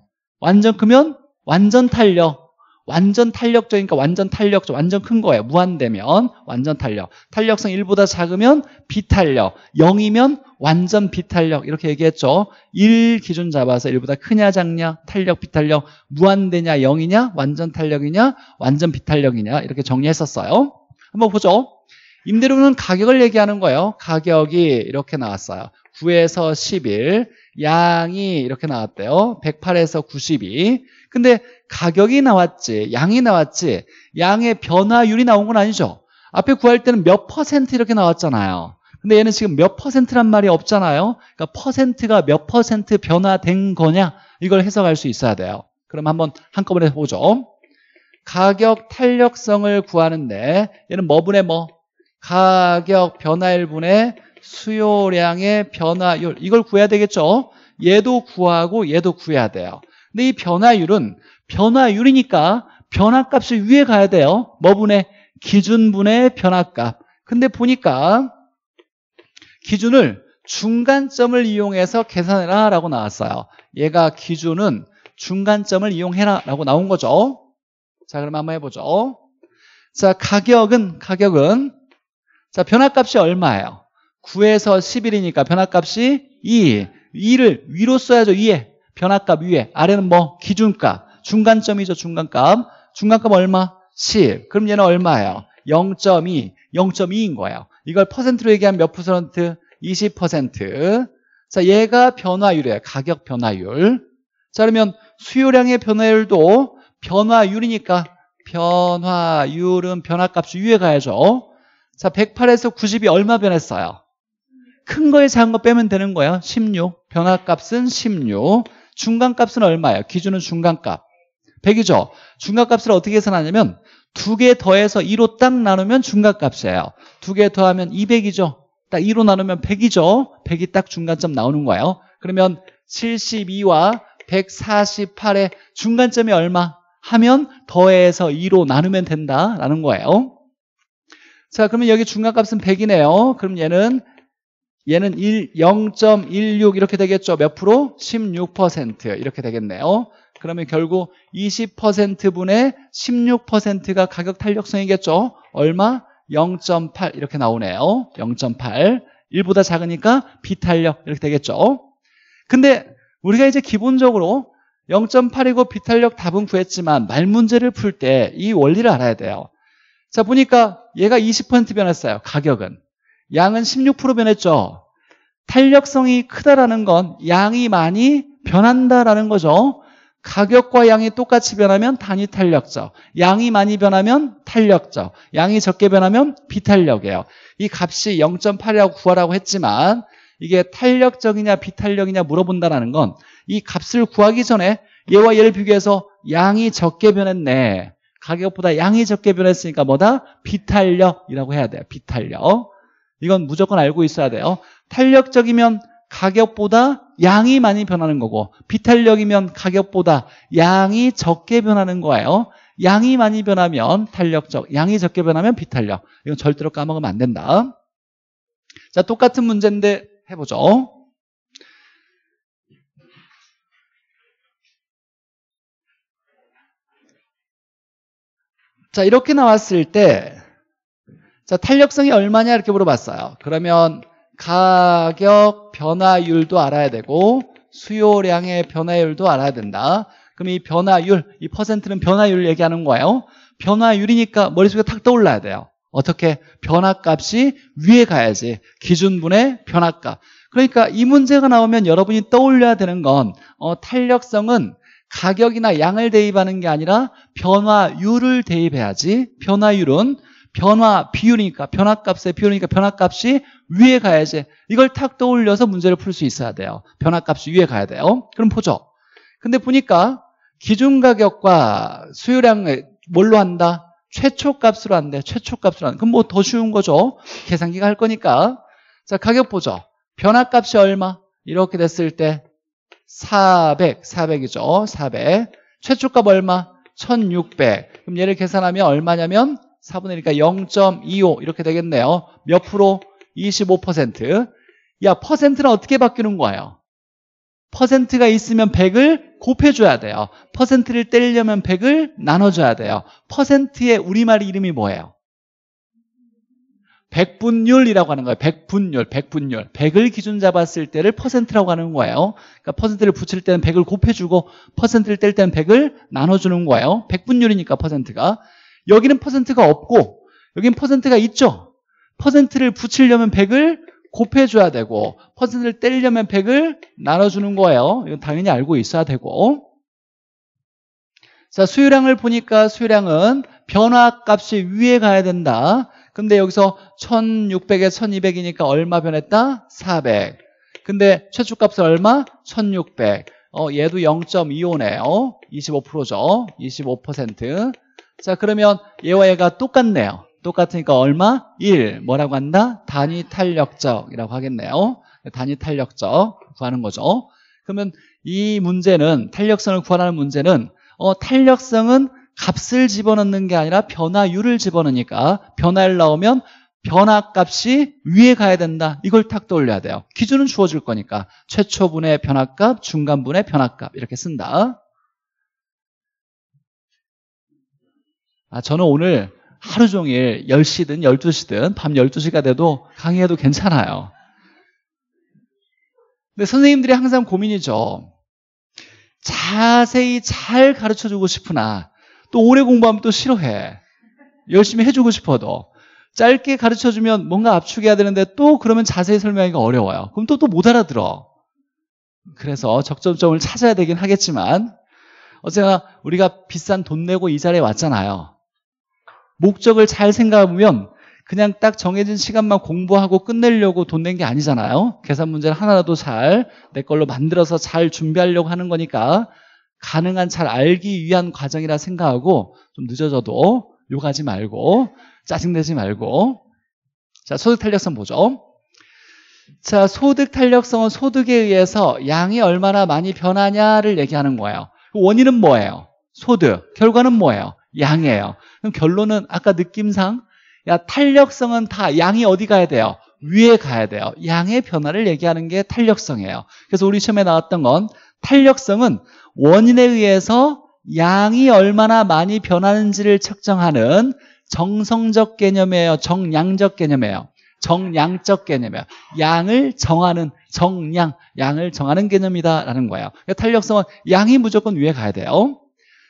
완전 탄력, 완전 탄력적이니까 완전 탄력적, 완전 큰 거예요. 무한되면 완전 탄력, 탄력성 1보다 작으면 비탄력, 0이면 완전 비탄력 이렇게 얘기했죠. 1 기준 잡아서 1보다 크냐 작냐, 탄력, 비탄력, 무한되냐, 0이냐, 완전 탄력이냐, 완전 비탄력이냐 이렇게 정리했었어요. 한번 보죠. 임대료는 가격을 얘기하는 거예요. 가격이 이렇게 나왔어요. 9에서 11, 양이 이렇게 나왔대요. 108에서 92. 근데 가격이 나왔지 양이 나왔지 양의 변화율이 나온 건 아니죠. 앞에 구할 때는 몇 퍼센트 이렇게 나왔잖아요. 근데 얘는 지금 몇 퍼센트란 말이 없잖아요. 그러니까 퍼센트가 몇 퍼센트 변화된 거냐 이걸 해석할 수 있어야 돼요. 그럼 한번 한꺼번에 보죠. 가격 탄력성을 구하는데 얘는 뭐분의 뭐? 가격 변화율분의 수요량의 변화율 이걸 구해야 되겠죠. 얘도 구하고 얘도 구해야 돼요. 근데 이 변화율은 변화율이니까 변화값이 위에 가야 돼요. 뭐분의? 기준분의 변화값. 근데 보니까 기준을 중간점을 이용해서 계산해라 라고 나왔어요. 얘가 기준은 중간점을 이용해라 라고 나온 거죠. 자, 그럼 한번 해보죠. 자, 가격은 자, 변화값이 얼마예요? 9에서 11이니까 변화값이 2. 2를 위로 써야죠. 위에 변화값 위에. 아래는 뭐? 기준값. 중간점이죠. 중간값. 중간값 얼마? 10. 그럼 얘는 얼마예요? 0.2. 0.2인 거예요. 이걸 퍼센트로 얘기하면 몇 퍼센트? 20%. 자, 얘가 변화율이에요. 가격 변화율. 자, 그러면 수요량의 변화율도 변화율이니까 변화율은 변화값이 위에 가야죠. 자, 108에서 90이 얼마 변했어요? 큰 거에 작은 거 빼면 되는 거예요. 16. 변화값은 16. 중간값은 얼마예요? 기준은 중간값 100이죠. 중간값을 어떻게 계산하냐면 두 개 더해서 2로 딱 나누면 중간값이에요. 두 개 더하면 200이죠. 딱 2로 나누면 100이죠. 100이 딱 중간점 나오는 거예요. 그러면 72와 148의 중간점이 얼마? 하면 더해서 2로 나누면 된다라는 거예요. 자, 그러면 여기 중간값은 100이네요. 그럼 얘는 0.16 이렇게 되겠죠. 몇 프로? 16% 이렇게 되겠네요. 그러면 결국 20%분의 16%가 가격 탄력성이겠죠. 얼마? 0.8 이렇게 나오네요. 0.8. 1보다 작으니까 비탄력 이렇게 되겠죠. 근데 우리가 이제 기본적으로 0.8이고 비탄력 답은 구했지만 말문제를 풀 때 이 원리를 알아야 돼요. 자, 보니까 얘가 20% 변했어요. 가격은. 양은 16% 변했죠. 탄력성이 크다라는 건 양이 많이 변한다라는 거죠. 가격과 양이 똑같이 변하면 단위 탄력적, 양이 많이 변하면 탄력적, 양이 적게 변하면 비탄력이에요. 이 값이 0.8이라고 구하라고 했지만 이게 탄력적이냐 비탄력이냐 물어본다라는 건 이 값을 구하기 전에 얘와 얘를 비교해서 양이 적게 변했네. 가격보다 양이 적게 변했으니까 뭐다? 비탄력이라고 해야 돼요. 비탄력. 이건 무조건 알고 있어야 돼요. 탄력적이면 가격보다 양이 많이 변하는 거고 비탄력이면 가격보다 양이 적게 변하는 거예요. 양이 많이 변하면 탄력적, 양이 적게 변하면 비탄력. 이건 절대로 까먹으면 안 된다. 자, 똑같은 문제인데 해보죠. 자, 이렇게 나왔을 때 자, 탄력성이 얼마냐 이렇게 물어봤어요. 그러면 가격 변화율도 알아야 되고 수요량의 변화율도 알아야 된다. 그럼 이 변화율, 이 퍼센트는 변화율 얘기하는 거예요. 변화율이니까 머릿속에 탁 떠올라야 돼요. 어떻게? 변화값이 위에 가야지. 기준분의 변화값. 그러니까 이 문제가 나오면 여러분이 떠올려야 되는 건 탄력성은 가격이나 양을 대입하는 게 아니라 변화율을 대입해야지. 변화율은 변화 비율이니까, 변화값의 비율이니까 변화값이 위에 가야지. 이걸 탁 떠올려서 문제를 풀 수 있어야 돼요. 변화값이 위에 가야 돼요. 그럼 보죠. 근데 보니까 기준가격과 수요량을 뭘로 한다? 최초값으로 한대. 최초값으로 한다. 그럼 뭐 더 쉬운 거죠. 계산기가 할 거니까. 자, 가격 보죠. 변화값이 얼마? 이렇게 됐을 때 400, 400이죠. 400. 최초값 얼마? 1600. 그럼 얘를 계산하면 얼마냐면 4분의 1이니까 0.25 이렇게 되겠네요. 몇 프로? 25%. 야, 퍼센트는 어떻게 바뀌는 거예요? 퍼센트가 있으면 100을 곱해줘야 돼요. 퍼센트를 떼려면 100을 나눠줘야 돼요. 퍼센트의 우리말 이름이 뭐예요? 백분율이라고 하는 거예요. 백분율, 백분율. 100을 기준 잡았을 때를 퍼센트라고 하는 거예요. 그러니까 퍼센트를 붙일 때는 100을 곱해주고 퍼센트를 뗄 때는 100을 나눠주는 거예요. 백분율이니까 퍼센트가. 여기는 퍼센트가 없고 여긴 퍼센트가 있죠. 퍼센트를 붙이려면 100을 곱해줘야 되고 퍼센트를 떼려면 100을 나눠주는 거예요. 이건 당연히 알고 있어야 되고. 자, 수요량을 보니까 수요량은 변화값이 위에 가야 된다. 근데 여기서 1600에 1200이니까 얼마 변했다? 400. 근데 최초값은 얼마? 1600. 얘도 0.25네요. 25%죠. 25%. 자, 그러면 얘와 얘가 똑같네요. 똑같으니까 얼마? 1. 뭐라고 한다? 단위 탄력적이라고 하겠네요. 단위 탄력적 구하는 거죠. 그러면 이 문제는, 탄력성을 구하는 문제는 탄력성은 값을 집어넣는 게 아니라 변화율을 집어넣으니까 변화율 나오면 변화값이 위에 가야 된다. 이걸 탁 떠올려야 돼요. 기준은 주어질 거니까 최초분의 변화값, 중간분의 변화값 이렇게 쓴다. 저는 오늘 하루 종일 10시든 12시든 밤 12시가 돼도 강의해도 괜찮아요. 근데 선생님들이 항상 고민이죠. 자세히 잘 가르쳐주고 싶으나 또 오래 공부하면 또 싫어해. 열심히 해주고 싶어도. 짧게 가르쳐주면 뭔가 압축해야 되는데 또 그러면 자세히 설명하기가 어려워요. 그럼 또 못 알아들어. 그래서 적절점을 찾아야 되긴 하겠지만 어쨌거나 우리가 비싼 돈 내고 이 자리에 왔잖아요. 목적을 잘 생각해보면 그냥 딱 정해진 시간만 공부하고 끝내려고 돈 낸 게 아니잖아요. 계산 문제를 하나라도 잘 내 걸로 만들어서 잘 준비하려고 하는 거니까 가능한 잘 알기 위한 과정이라 생각하고 좀 늦어져도 욕하지 말고 짜증내지 말고. 자, 소득 탄력성 보죠. 자, 소득 탄력성은 소득에 의해서 양이 얼마나 많이 변하냐를 얘기하는 거예요. 원인은 뭐예요? 소득. 결과는 뭐예요? 양이에요. 그럼 결론은 아까 느낌상 야, 탄력성은 다 양이 어디 가야 돼요? 위에 가야 돼요. 양의 변화를 얘기하는 게 탄력성이에요. 그래서 우리 시험에 나왔던 건 탄력성은 원인에 의해서 양이 얼마나 많이 변하는지를 측정하는 정성적 개념이에요. 정량적 개념이에요. 정량적 개념이에요. 양을 정하는 정량, 양을 정하는 개념이다라는 거예요. 그러니까 탄력성은 양이 무조건 위에 가야 돼요.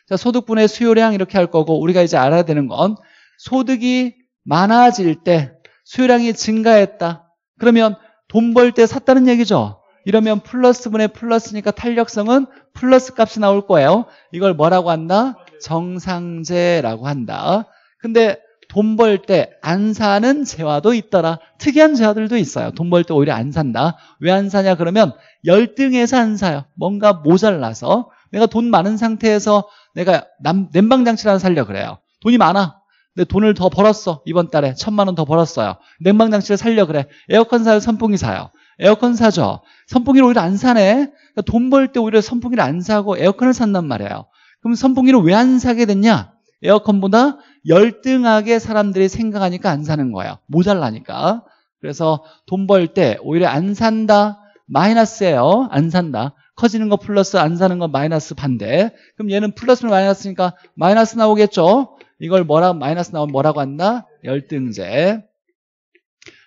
자, 소득분의 수요량 이렇게 할 거고 우리가 이제 알아야 되는 건 소득이 많아질 때 수요량이 증가했다. 그러면 돈 벌 때 샀다는 얘기죠. 이러면 플러스분의 플러스니까 탄력성은 플러스 값이 나올 거예요. 이걸 뭐라고 한다? 정상재라고 한다. 근데 돈 벌 때 안 사는 재화도 있더라. 특이한 재화들도 있어요. 돈 벌 때 오히려 안 산다. 왜 안 사냐 그러면 열등해서 안 사요. 뭔가 모자라서. 내가 돈 많은 상태에서 내가 냉방장치를 하나 살려고 그래요. 돈이 많아. 근데 돈을 더 벌었어. 이번 달에 1000만 원 더 벌었어요. 냉방장치를 살려고 그래. 에어컨 사요? 선풍기 사요? 에어컨 사죠. 선풍기를 오히려 안 사네. 그러니까 돈 벌 때 오히려 선풍기를 안 사고 에어컨을 산단 말이에요. 그럼 선풍기를 왜 안 사게 됐냐? 에어컨보다 열등하게 사람들이 생각하니까 안 사는 거예요. 모자라니까. 그래서 돈 벌 때 오히려 안 산다. 마이너스예요. 안 산다. 커지는 거 플러스 안 사는 거 마이너스 반대. 그럼 얘는 플러스는 마이너스니까 마이너스 나오겠죠. 이걸 뭐라고 마이너스 나오면 뭐라고 한다? 열등제.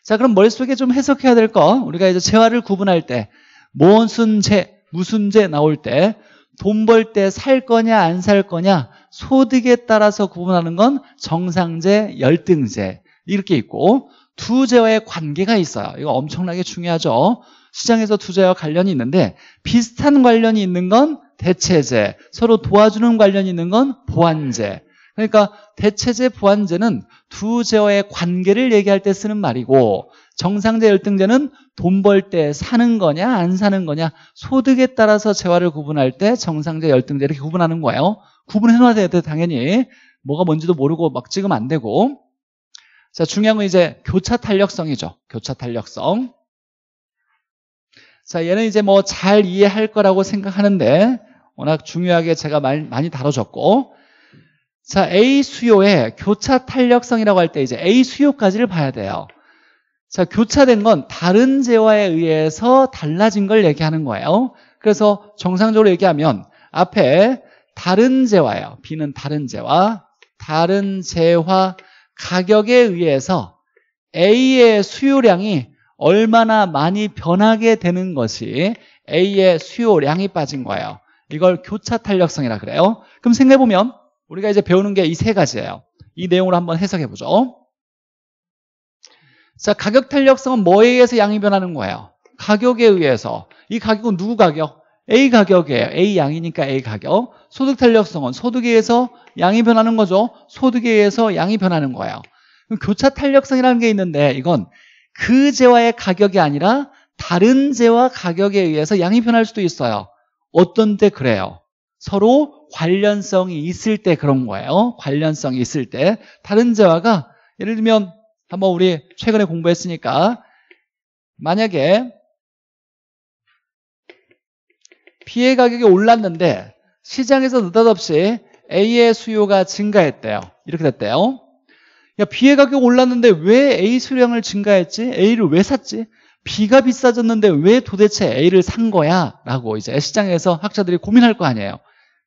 자, 그럼 머릿속에 좀 해석해야 될 거. 우리가 이제 재화를 구분할 때 무슨 재, 무슨 재 나올 때 돈 벌 때 살 거냐 안 살 거냐 소득에 따라서 구분하는 건 정상재, 열등재. 이렇게 있고 투자와의 관계가 있어요. 이거 엄청나게 중요하죠. 시장에서 투자와 관련이 있는데 비슷한 관련이 있는 건 대체제, 서로 도와주는 관련이 있는 건 보완제. 그러니까 대체제, 보완제는 투자와의 관계를 얘기할 때 쓰는 말이고 정상제, 열등제는 돈 벌 때 사는 거냐 안 사는 거냐 소득에 따라서 재화를 구분할 때 정상제, 열등제 이렇게 구분하는 거예요. 구분해놔야 돼요. 당연히 뭐가 뭔지도 모르고 막 찍으면 안 되고. 자, 중요한 건 이제 교차 탄력성이죠. 교차 탄력성. 자, 얘는 이제 뭐 잘 이해할 거라고 생각하는데 워낙 중요하게 제가 많이 다뤄줬고. 자, A 수요의 교차 탄력성이라고 할 때 이제 A 수요까지를 봐야 돼요. 자, 교차된 건 다른 재화에 의해서 달라진 걸 얘기하는 거예요. 그래서 정상적으로 얘기하면 앞에 다른 재화예요. B는 다른 재화. 다른 재화 가격에 의해서 A의 수요량이 얼마나 많이 변하게 되는 것이 A의 수요량이 빠진 거예요. 이걸 교차 탄력성이라 그래요. 그럼 생각해보면 우리가 이제 배우는 게 이 세 가지예요. 이 내용으로 한번 해석해보죠. 자, 가격 탄력성은 뭐에 의해서 양이 변하는 거예요? 가격에 의해서. 이 가격은 누구 가격? A 가격이에요. A 양이니까 A 가격. 소득 탄력성은 소득에 의해서 양이 변하는 거죠. 소득에 의해서 양이 변하는 거예요. 그럼 교차 탄력성이라는 게 있는데 이건 그 재화의 가격이 아니라 다른 재화 가격에 의해서 양이 변할 수도 있어요. 어떤 때 그래요. 서로 관련성이 있을 때 그런 거예요. 관련성이 있을 때 다른 재화가 예를 들면 한번 우리 최근에 공부했으니까 만약에 B의 가격이 올랐는데 시장에서 느닷없이 A의 수요가 증가했대요. 이렇게 됐대요. 야, B의 가격이 올랐는데 왜 A 수량을 증가했지? A를 왜 샀지? B가 비싸졌는데 왜 도대체 A를 산 거야? 라고 이제 시장에서 학자들이 고민할 거 아니에요.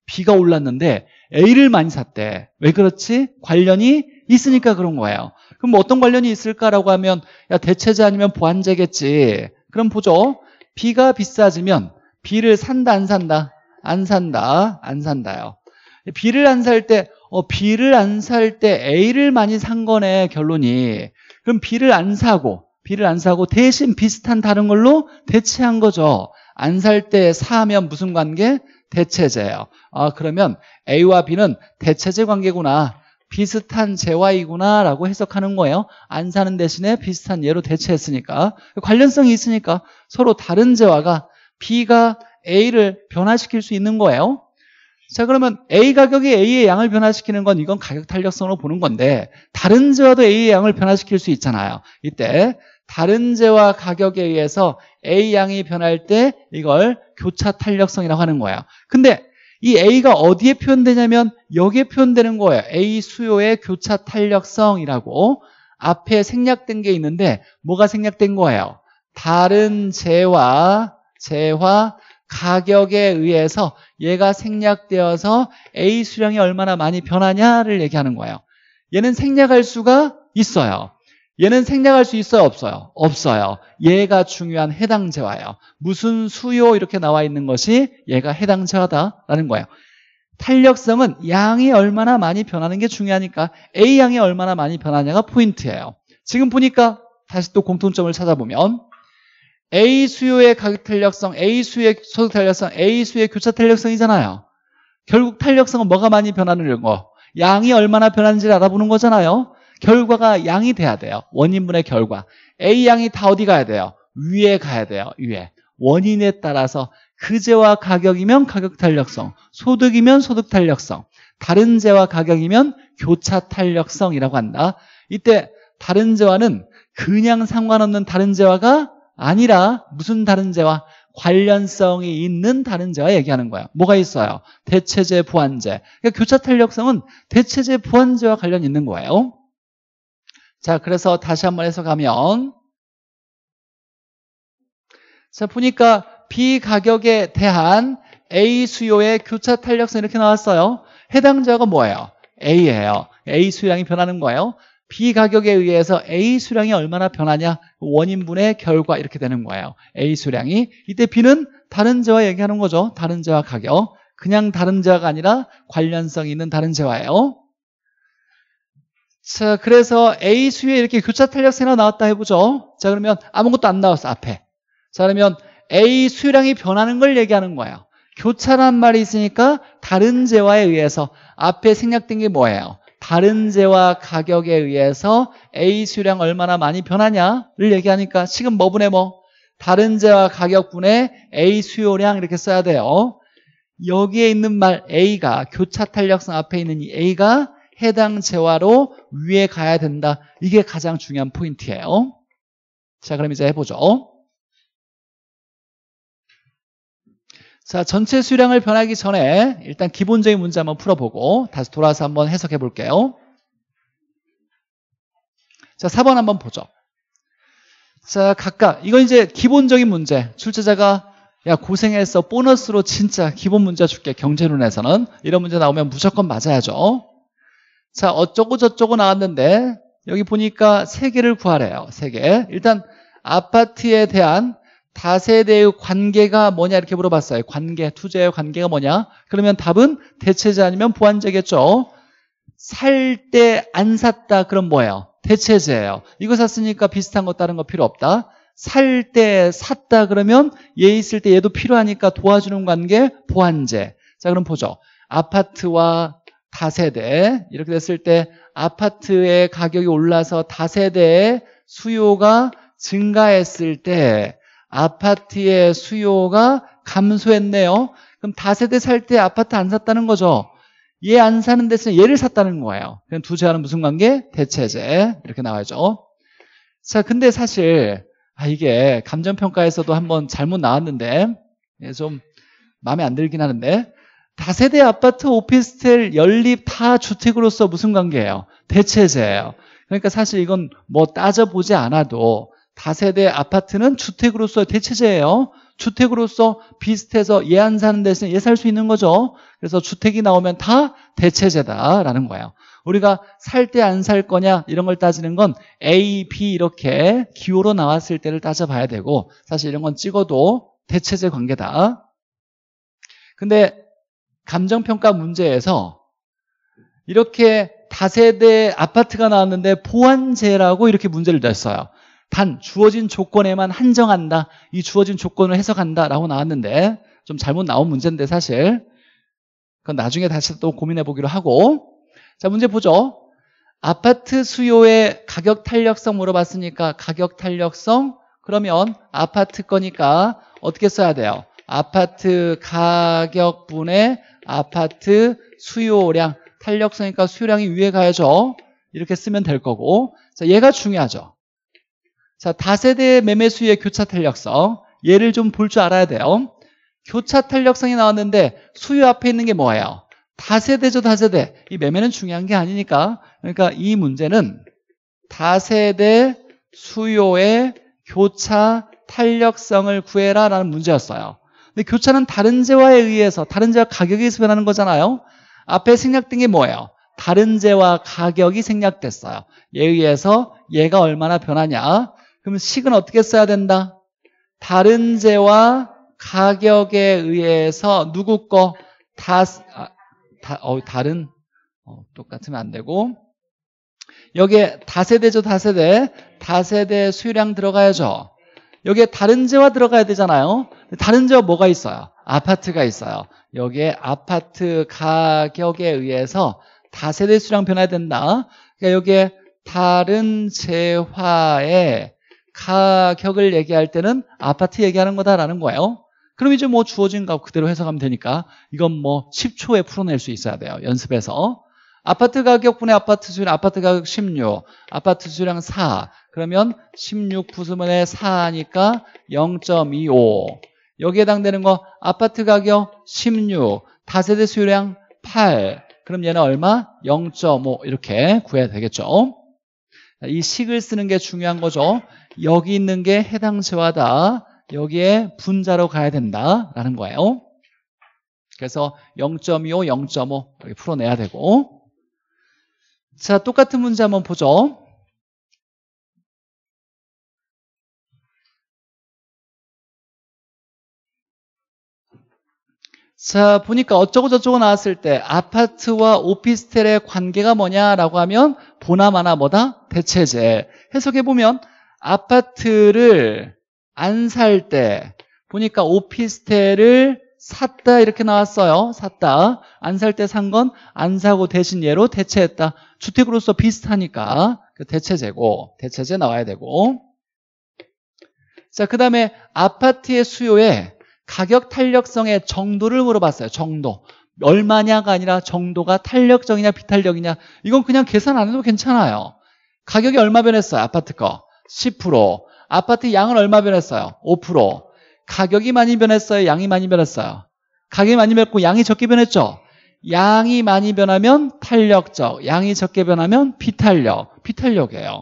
B가 올랐는데 A를 많이 샀대. 왜 그렇지? 관련이 있으니까 그런 거예요. 그럼 어떤 관련이 있을까라고 하면 야, 대체제 아니면 보완제겠지. 그럼 보죠. B가 비싸지면 B를 산다 안 산다? 안 산다. 안 산다요. B를 안 살 때 B를 안 살 때 A를 많이 산 거네, 결론이. 그럼 B를 안 사고 대신 비슷한 다른 걸로 대체한 거죠. 안 살 때 사면 무슨 관계? 대체제예요. 아, 그러면 A와 B는 대체제 관계구나. 비슷한 재화이구나 라고 해석하는 거예요. 안 사는 대신에 비슷한 예로 대체했으니까. 관련성이 있으니까 서로 다른 재화가 B가 A를 변화시킬 수 있는 거예요. 자, 그러면 A 가격이 A의 양을 변화시키는 건 이건 가격 탄력성으로 보는 건데 다른 재화도 A의 양을 변화시킬 수 있잖아요. 이때 다른 재화 가격에 의해서 A 양이 변할 때 이걸 교차 탄력성이라고 하는 거예요. 근데 이 A가 어디에 표현되냐면 여기에 표현되는 거예요. A 수요의 교차 탄력성이라고. 앞에 생략된 게 있는데 뭐가 생략된 거예요? 다른 재화 가격에 의해서 얘가 생략되어서 A 수량이 얼마나 많이 변하냐를 얘기하는 거예요. 얘는 생략할 수가 있어요. 얘는 생략할 수 있어요? 없어요? 없어요. 얘가 중요한 해당 재화예요. 무슨 수요 이렇게 나와 있는 것이 얘가 해당 재화다라는 거예요. 탄력성은 양이 얼마나 많이 변하는 게 중요하니까 A 양이 얼마나 많이 변하냐가 포인트예요. 지금 보니까 다시 또 공통점을 찾아보면 A 수요의 가격 탄력성, A 수요의 소득 탄력성, A 수요의 교차 탄력성이잖아요. 결국 탄력성은 뭐가 많이 변하는 거? 양이 얼마나 변하는지를 알아보는 거잖아요. 결과가 양이 돼야 돼요. 원인분의 결과. A 양이 다 어디 가야 돼요? 위에 가야 돼요. 위에. 원인에 따라서 그 재화 가격이면 가격 탄력성, 소득이면 소득 탄력성, 다른 재화 가격이면 교차 탄력성이라고 한다. 이때 다른 재화는 그냥 상관없는 다른 재화가 아니라 무슨 다른 재화? 관련성이 있는 다른 재화 얘기하는 거예요. 뭐가 있어요? 대체재, 보완재. 그러니까 교차 탄력성은 대체재, 보완재와 관련이 있는 거예요. 자, 그래서 다시 한번 해석하면 자, 보니까 B 가격에 대한 A 수요의 교차 탄력성 이렇게 나왔어요. 해당 재화가 뭐예요? A예요. A 수요량이 변하는 거예요. B 가격에 의해서 A 수량이 얼마나 변하냐 원인분의 결과 이렇게 되는 거예요. A 수량이. 이때 B는 다른 재화 얘기하는 거죠. 다른 재화 가격. 그냥 다른 재화가 아니라 관련성이 있는 다른 재화예요. 자, 그래서 A 수에 이렇게 교차 탄력세가 나왔다 해보죠. 자, 그러면 아무것도 안 나왔어, 앞에. 자, 그러면 A 수량이 변하는 걸 얘기하는 거예요. 교차란 말이 있으니까 다른 재화에 의해서, 앞에 생략된 게 뭐예요? 다른 재화 가격에 의해서 A 수량 얼마나 많이 변하냐를 얘기하니까 지금 뭐분의 뭐? 다른 재화 가격분의 A 수요량 이렇게 써야 돼요. 여기에 있는 말 A가, 교차 탄력성 앞에 있는 이 A가 해당 재화로 위에 가야 된다. 이게 가장 중요한 포인트예요. 자, 그럼 이제 해보죠. 자, 전체 수량을 변하기 전에 일단 기본적인 문제 한번 풀어보고 다시 돌아서 한번 해석해 볼게요. 자, 4번 한번 보죠. 자, 각각 이건 이제 기본적인 문제. 출제자가 야, 고생했어, 보너스로 진짜 기본 문제 줄게, 경제론에서는 이런 문제 나오면 무조건 맞아야죠. 자, 어쩌고 저쩌고 나왔는데 여기 보니까 3개를 구하래요. 3개. 일단 아파트에 대한 다세대의 관계가 뭐냐 이렇게 물어봤어요. 관계, 투자의 관계가 뭐냐. 그러면 답은 대체제 아니면 보완제겠죠. 살 때 안 샀다, 그럼 뭐예요? 대체제예요. 이거 샀으니까 비슷한 거 다른 거 필요 없다. 살 때 샀다 그러면 얘 있을 때 얘도 필요하니까 도와주는 관계, 보완제. 자, 그럼 보죠. 아파트와 다세대 이렇게 됐을 때 아파트의 가격이 올라서 다세대의 수요가 증가했을 때 아파트의 수요가 감소했네요. 그럼 다세대 살 때 아파트 안 샀다는 거죠. 얘 안 사는 대신에 얘를 샀다는 거예요. 그럼 두 재화는 무슨 관계? 대체제. 이렇게 나와야죠. 자, 근데 사실 이게 감정평가에서도 한번 잘못 나왔는데 좀 마음에 안 들긴 하는데, 다세대 아파트, 오피스텔, 연립 다 주택으로서 무슨 관계예요? 대체제예요. 그러니까 사실 이건 뭐 따져보지 않아도 다세대 아파트는 주택으로서 대체제예요. 주택으로서 비슷해서 얘 안 사는 대신에 얘 살 수 있는 거죠. 그래서 주택이 나오면 다 대체제다라는 거예요. 우리가 살 때 안 살 거냐 이런 걸 따지는 건 A, B 이렇게 기호로 나왔을 때를 따져봐야 되고, 사실 이런 건 찍어도 대체제 관계다. 근데 감정평가 문제에서 이렇게 다세대 아파트가 나왔는데 보완제라고 이렇게 문제를 냈어요. 단 주어진 조건에만 한정한다, 이 주어진 조건을 해석한다 라고 나왔는데 좀 잘못 나온 문제인데, 사실 그건 나중에 다시 또 고민해 보기로 하고. 자, 문제 보죠. 아파트 수요의 가격 탄력성 물어봤으니까 가격 탄력성, 그러면 아파트 거니까 어떻게 써야 돼요? 아파트 가격분의 아파트 수요량, 탄력성이니까 수요량이 위에 가야죠. 이렇게 쓰면 될 거고. 자, 얘가 중요하죠. 자, 다세대 매매 수요의 교차 탄력성, 얘를 좀 볼 줄 알아야 돼요. 교차 탄력성이 나왔는데 수요 앞에 있는 게 뭐예요? 다세대죠, 다세대. 이 매매는 중요한 게 아니니까. 그러니까 이 문제는 다세대 수요의 교차 탄력성을 구해라 라는 문제였어요. 근데 교차는 다른 재화에 의해서, 다른 재화 가격에 의해서 변하는 거잖아요. 앞에 생략된 게 뭐예요? 다른 재화 가격이 생략됐어요. 얘에 의해서 얘가 얼마나 변하냐. 그럼 식은 어떻게 써야 된다? 다른 재화 가격에 의해서 누구 거? 똑같으면 안 되고. 여기에 다세대죠, 다세대. 다세대 수요량 들어가야죠. 여기에 다른 재화 들어가야 되잖아요. 다른 재화 뭐가 있어요? 아파트가 있어요. 여기에 아파트 가격에 의해서 다세대 수량 변화해야 된다. 그러니까 여기에 다른 재화의 가격을 얘기할 때는 아파트 얘기하는 거다라는 거예요. 그럼 이제 뭐 주어진 값 그대로 해석하면 되니까 이건 뭐 10초에 풀어낼 수 있어야 돼요, 연습해서. 아파트 가격분의 아파트 수요량, 아파트 가격 16, 아파트 수요량 4, 그러면 16 부수분의 4니까 0.25. 여기에 해당되는 거 아파트 가격 16, 다세대 수요량 8, 그럼 얘는 얼마? 0.5. 이렇게 구해야 되겠죠. 이 식을 쓰는 게 중요한 거죠. 여기 있는 게 해당 재화다, 여기에 분자로 가야 된다라는 거예요. 그래서 0.25, 0.5 이렇게 풀어내야 되고. 자, 똑같은 문제 한번 보죠. 자, 보니까 어쩌고저쩌고 나왔을 때 아파트와 오피스텔의 관계가 뭐냐라고 하면 보나마나 뭐다? 대체제. 해석해보면 아파트를 안 살 때 보니까 오피스텔을 샀다 이렇게 나왔어요. 샀다. 안 살 때 산 건 안 사고 대신 얘로 대체했다. 주택으로서 비슷하니까 대체제고 대체제 나와야 되고. 자, 그 다음에 아파트의 수요에 가격 탄력성의 정도를 물어봤어요. 정도. 얼마냐가 아니라 정도가 탄력적이냐 비탄력이냐. 이건 그냥 계산 안 해도 괜찮아요. 가격이 얼마 변했어요? 아파트 거 10%. 아파트 양은 얼마 변했어요? 5%. 가격이 많이 변했어요? 양이 많이 변했어요? 가격이 많이 변했고 양이 적게 변했죠? 양이 많이 변하면 탄력적, 양이 적게 변하면 비탄력. 비탄력이에요.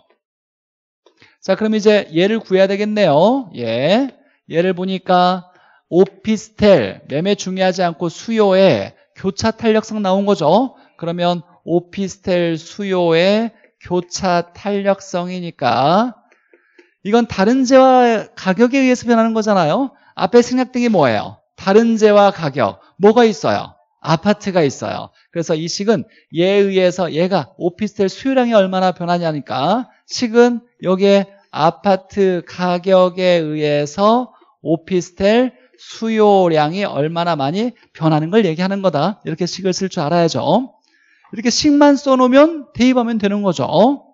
자, 그럼 이제 얘를 구해야 되겠네요. 예, 얘를 보니까 오피스텔 매매 중요하지 않고 수요에 교차 탄력성 나온 거죠. 그러면 오피스텔 수요에 교차 탄력성이니까 이건 다른 재와 가격에 의해서 변하는 거잖아요. 앞에 생략된 게 뭐예요? 다른 재와 가격. 뭐가 있어요? 아파트가 있어요. 그래서 이 식은 얘에 의해서 얘가 오피스텔 수요량이 얼마나 변하냐니까 식은 여기에 아파트 가격에 의해서 오피스텔 수요량이 얼마나 많이 변하는 걸 얘기하는 거다. 이렇게 식을 쓸 줄 알아야죠. 이렇게 식만 써놓으면 대입하면 되는 거죠.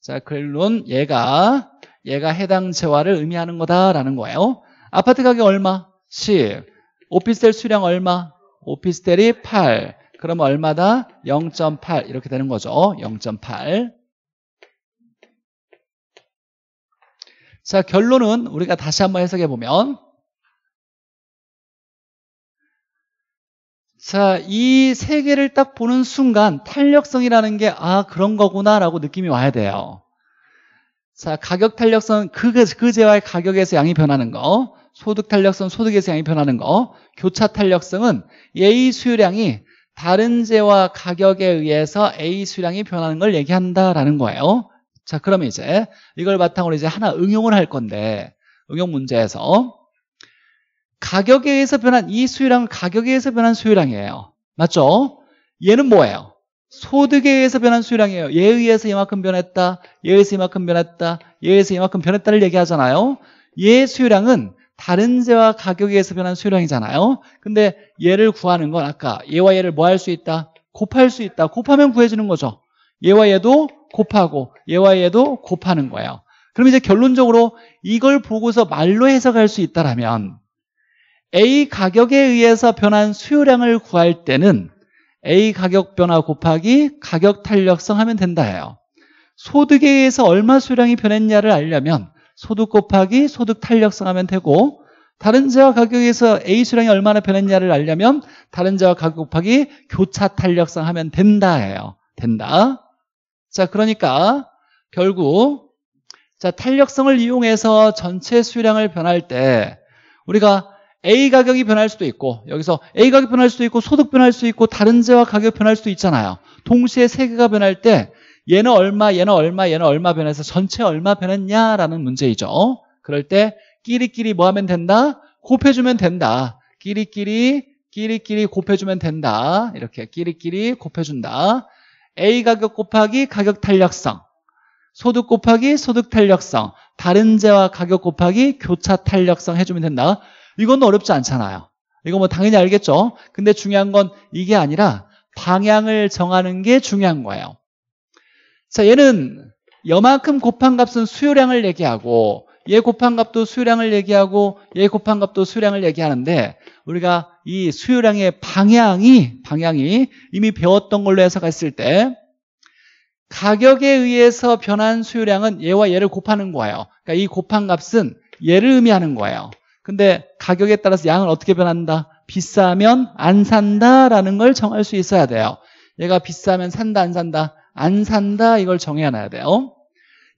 자, 결론 얘가 해당 재화를 의미하는 거다라는 거예요. 아파트 가격 얼마? 10. 오피스텔 수량 얼마? 오피스텔이 8. 그러면 얼마다? 0.8 이렇게 되는 거죠. 0.8. 자, 결론은 우리가 다시 한번 해석해보면 자, 이 세 개를 딱 보는 순간 탄력성이라는 게 아, 그런 거구나 라고 느낌이 와야 돼요. 자, 가격 탄력성 그 재화의 가격에서 양이 변하는 거, 소득 탄력성 소득에서 양이 변하는 거, 교차 탄력성은 A 수요량이 다른 재화 가격에 의해서 A 수요량이 변하는 걸 얘기한다라는 거예요. 자, 그러면 이제 이걸 바탕으로 이제 하나 응용을 할 건데 응용 문제에서 가격에 의해서 변한 이 수요량은 가격에 의해서 변한 수요량이에요. 맞죠? 얘는 뭐예요? 소득에 의해서 변한 수요량이에요. 얘에 의해서 이만큼 변했다, 얘에 의해서 이만큼 변했다, 얘에 의해서 이만큼 변했다를 얘기하잖아요. 얘의 수요량은 다른 재와 가격에 의해서 변한 수요량이잖아요. 근데 얘를 구하는 건 아까 얘와 얘를 뭐 할 수 있다? 곱할 수 있다. 곱하면 구해주는 거죠. 얘와 얘도 곱하고 얘와 얘도 곱하는 거예요. 그럼 이제 결론적으로 이걸 보고서 말로 해석할 수 있다라면 A 가격에 의해서 변한 수요량을 구할 때는 A 가격 변화 곱하기 가격 탄력성 하면 된다 해요. 소득에 의해서 얼마 수요량이 변했냐를 알려면 소득 곱하기 소득 탄력성 하면 되고 다른 재화 가격에 의해서 A 수량이 얼마나 변했냐를 알려면 다른 재화 가격 곱하기 교차 탄력성 하면 된다 해요. 된다. 자, 그러니까 결국 자, 탄력성을 이용해서 전체 수요량을 변할 때 우리가 A 가격이 변할 수도 있고 여기서 A 가격 변할 수도 있고 소득 변할 수도 있고 다른 재화 가격 변할 수도 있잖아요. 동시에 세 개가 변할 때 얘는 얼마, 얘는 얼마, 얘는 얼마 변해서 전체 얼마 변했냐라는 문제이죠. 그럴 때 끼리끼리 뭐 하면 된다? 곱해주면 된다. 끼리끼리 곱해주면 된다. 이렇게 끼리끼리 곱해준다. A 가격 곱하기 가격 탄력성, 소득 곱하기 소득 탄력성, 다른 재화 가격 곱하기 교차 탄력성 해주면 된다. 이건 어렵지 않잖아요. 이거 뭐 당연히 알겠죠. 근데 중요한 건 이게 아니라 방향을 정하는 게 중요한 거예요. 자, 얘는 여만큼 곱한 값은 수요량을 얘기하고 얘 곱한 값도 수요량을 얘기하고 얘 곱한 값도 수요량을 얘기하는데 우리가 이 수요량의 방향이 이미 배웠던 걸로 해석했을 때 가격에 의해서 변한 수요량은 얘와 얘를 곱하는 거예요. 그러니까 이 곱한 값은 얘를 의미하는 거예요. 근데 가격에 따라서 양은 어떻게 변한다? 비싸면 안 산다라는 걸 정할 수 있어야 돼요. 얘가 비싸면 산다 안 산다? 안 산다 이걸 정해놔야 돼요.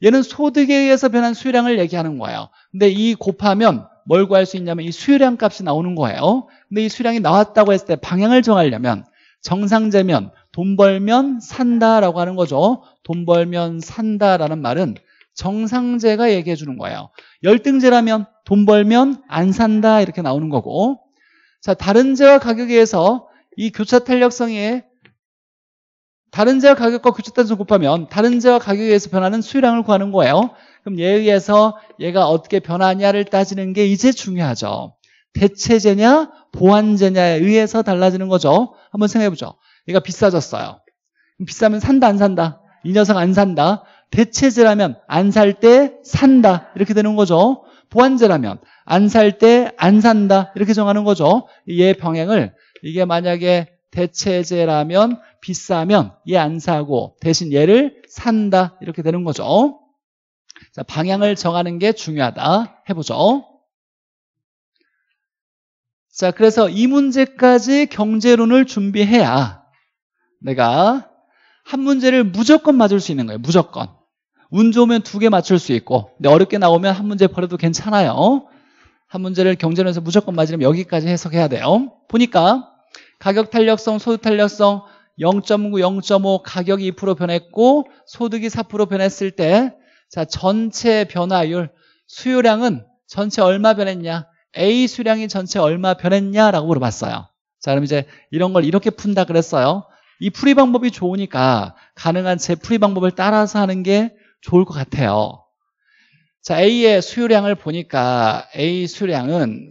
얘는 소득에 의해서 변한 수요량을 얘기하는 거예요. 근데 이 곱하면 뭘 구할 수 있냐면 이 수요량 값이 나오는 거예요. 근데 이 수요량이 나왔다고 했을 때 방향을 정하려면 정상재면 돈 벌면 산다라고 하는 거죠. 돈 벌면 산다라는 말은 정상재가 얘기해 주는 거예요. 열등재라면 돈 벌면 안 산다 이렇게 나오는 거고 자 다른 재와 가격에 의해서 이 교차 탄력성의 다른 재화 가격과 교체단순 곱하면 다른 재화 가격에 의해서 변하는 수요량을 구하는 거예요. 그럼 얘에 의해서 얘가 어떻게 변하냐를 따지는 게 이제 중요하죠. 대체재냐 보완재냐에 의해서 달라지는 거죠. 한번 생각해보죠. 얘가 비싸졌어요. 비싸면 산다 안 산다? 이 녀석 안 산다. 대체재라면 안 살 때 산다 이렇게 되는 거죠. 보완재라면 안 살 때 안 산다 이렇게 정하는 거죠. 얘 병행을, 이게 만약에 대체재라면 비싸면 얘 안 사고 대신 얘를 산다 이렇게 되는 거죠. 자, 방향을 정하는 게 중요하다 해보죠. 자, 그래서 이 문제까지 경제론을 준비해야 내가 한 문제를 무조건 맞을 수 있는 거예요. 무조건. 운 좋으면 2개 맞출 수 있고, 근데 어렵게 나오면 한 문제 버려도 괜찮아요. 한 문제를 경제론에서 무조건 맞으려면 여기까지 해석해야 돼요. 보니까 가격 탄력성, 소득 탄력성 0.9, 0.5 가격이 2% 변했고 소득이 4% 변했을 때, 자, 전체 변화율, 수요량은 전체 얼마 변했냐, A 수량이 전체 얼마 변했냐라고 물어봤어요. 자, 그럼 이제 이런 걸 이렇게 푼다 그랬어요. 이 풀이 방법이 좋으니까 가능한 제 풀이 방법을 따라서 하는 게 좋을 것 같아요. 자, A의 수요량을 보니까 A 수요량은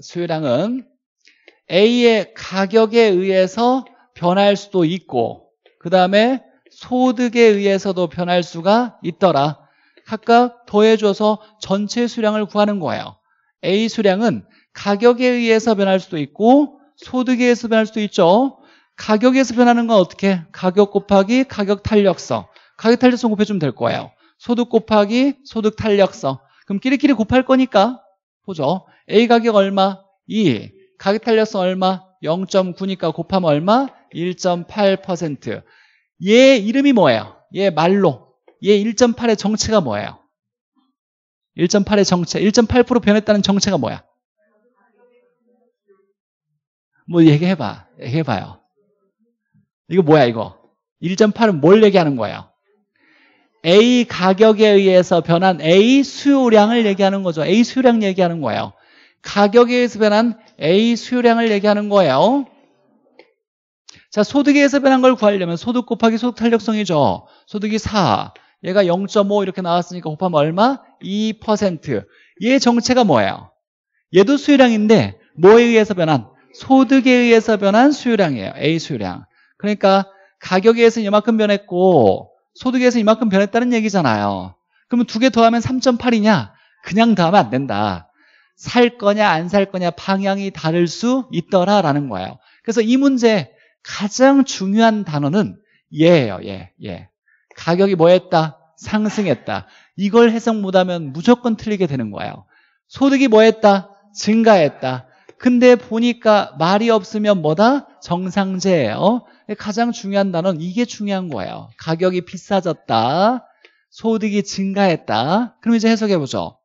A의 가격에 의해서 변할 수도 있고 그 다음에 소득에 의해서도 변할 수가 있더라. 각각 더해줘서 전체 수량을 구하는 거예요. A 수량은 가격에 의해서 변할 수도 있고 소득에 의해서 변할 수도 있죠. 가격에서 변하는 건 어떻게? 가격 곱하기 가격 탄력성. 가격 탄력성 곱해주면 될 거예요. 소득 곱하기 소득 탄력성. 그럼 끼리끼리 곱할 거니까 보죠. A 가격 얼마? 2. 가격 탄력성 얼마? 0.9니까 곱하면 얼마? 1.8%. 얘 이름이 뭐예요? 얘 말로. 얘 1.8의 정체가 뭐예요? 1.8의 정체. 1.8% 변했다는 정체가 뭐야? 뭐 얘기해봐. 얘기해봐요. 이거 뭐야 이거? 1.8은 뭘 얘기하는 거예요? A 가격에 의해서 변한 A 수요량을 얘기하는 거죠. A 수요량 얘기하는 거예요. 가격에 의해서 변한 A 수요량을 얘기하는 거예요. 자, 소득에 의해서 변한 걸 구하려면 소득 곱하기 소득 탄력성이죠. 소득이 4, 얘가 0.5 이렇게 나왔으니까 곱하면 얼마? 2%. 얘 정체가 뭐예요? 얘도 수요량인데 뭐에 의해서 변한? 소득에 의해서 변한 수요량이에요. A 수요량. 그러니까 가격에 의해서 이만큼 변했고 소득에 의해서 이만큼 변했다는 얘기잖아요. 그러면 2개 더하면 3.8이냐? 그냥 더하면 안 된다. 살 거냐 안 살 거냐 방향이 다를 수 있더라라는 거예요. 그래서 이 문제 가장 중요한 단어는 얘예요. 얘. 가격이 뭐 했다? 상승했다. 이걸 해석 못하면 무조건 틀리게 되는 거예요. 소득이 뭐 했다? 증가했다. 근데 보니까 말이 없으면 뭐다? 정상재예요. 가장 중요한 단어는 이게 중요한 거예요. 가격이 비싸졌다. 소득이 증가했다. 그럼 이제 해석해보죠.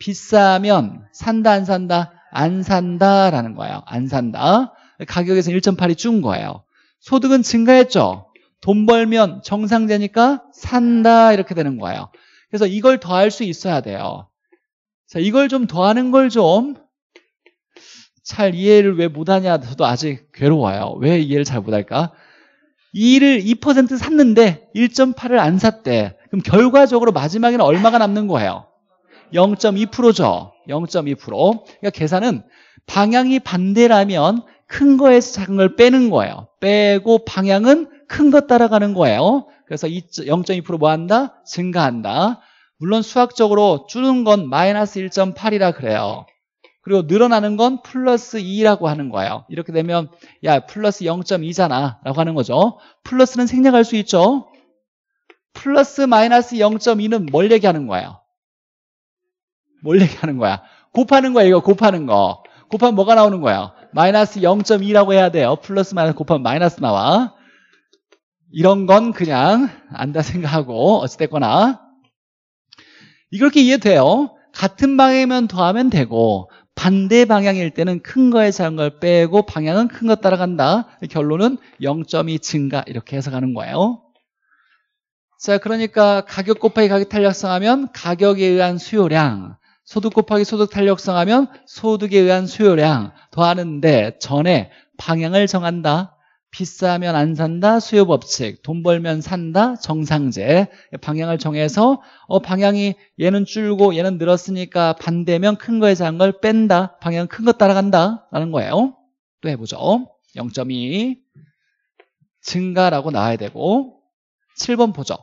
비싸면 산다 안 산다? 안 산다라는 거예요. 안 산다. 가격에서 1.8이 준 거예요. 소득은 증가했죠. 돈 벌면 정상재니까 산다 이렇게 되는 거예요. 그래서 이걸 더할 수 있어야 돼요. 자, 이걸 좀 더하는 걸 좀 잘 이해를 왜 못하냐, 저도 아직 괴로워요. 왜 이해를 잘 못할까? 2% 샀는데 1.8을 안 샀대. 그럼 결과적으로 마지막에는 얼마가 남는 거예요? 0.2%죠. 0.2%. 그러니까 계산은 방향이 반대라면 큰 거에서 작은 걸 빼는 거예요. 빼고 방향은 큰 거 따라가는 거예요. 그래서 0.2% 뭐 한다? 증가한다. 물론 수학적으로 줄은 건 마이너스 1.8이라 그래요. 그리고 늘어나는 건 플러스 2라고 하는 거예요. 이렇게 되면 야 플러스 0.2잖아 라고 하는 거죠. 플러스는 생략할 수 있죠. 플러스 마이너스 0.2는 뭘 얘기하는 거예요? 뭘 얘기하는 거야? 곱하는 거야. 이거 곱하는 거. 곱하면 뭐가 나오는 거예요? 마이너스 0.2라고 해야 돼요. 플러스 마이너스 곱하면 마이너스 나와. 이런 건 그냥 안다 생각하고 어찌됐거나 이렇게 이해돼요. 같은 방향이면 더하면 되고 반대 방향일 때는 큰 거에 작은 걸 빼고 방향은 큰 거 따라간다. 결론은 0.2 증가 이렇게 해석하는 거예요. 자, 그러니까 가격 곱하기 가격 탄력성 하면 가격에 의한 수요량, 소득 곱하기 소득 탄력성 하면 소득에 의한 수요량 더하는데 전에 방향을 정한다. 비싸면 안 산다, 수요법칙, 돈 벌면 산다, 정상제 방향을 정해서 방향이 얘는 줄고 얘는 늘었으니까 반대면 큰 거에 작은 걸 뺀다, 방향 큰 거 따라간다 라는 거예요. 또 해보죠. 0.2 증가라고 나와야 되고 7번 보죠.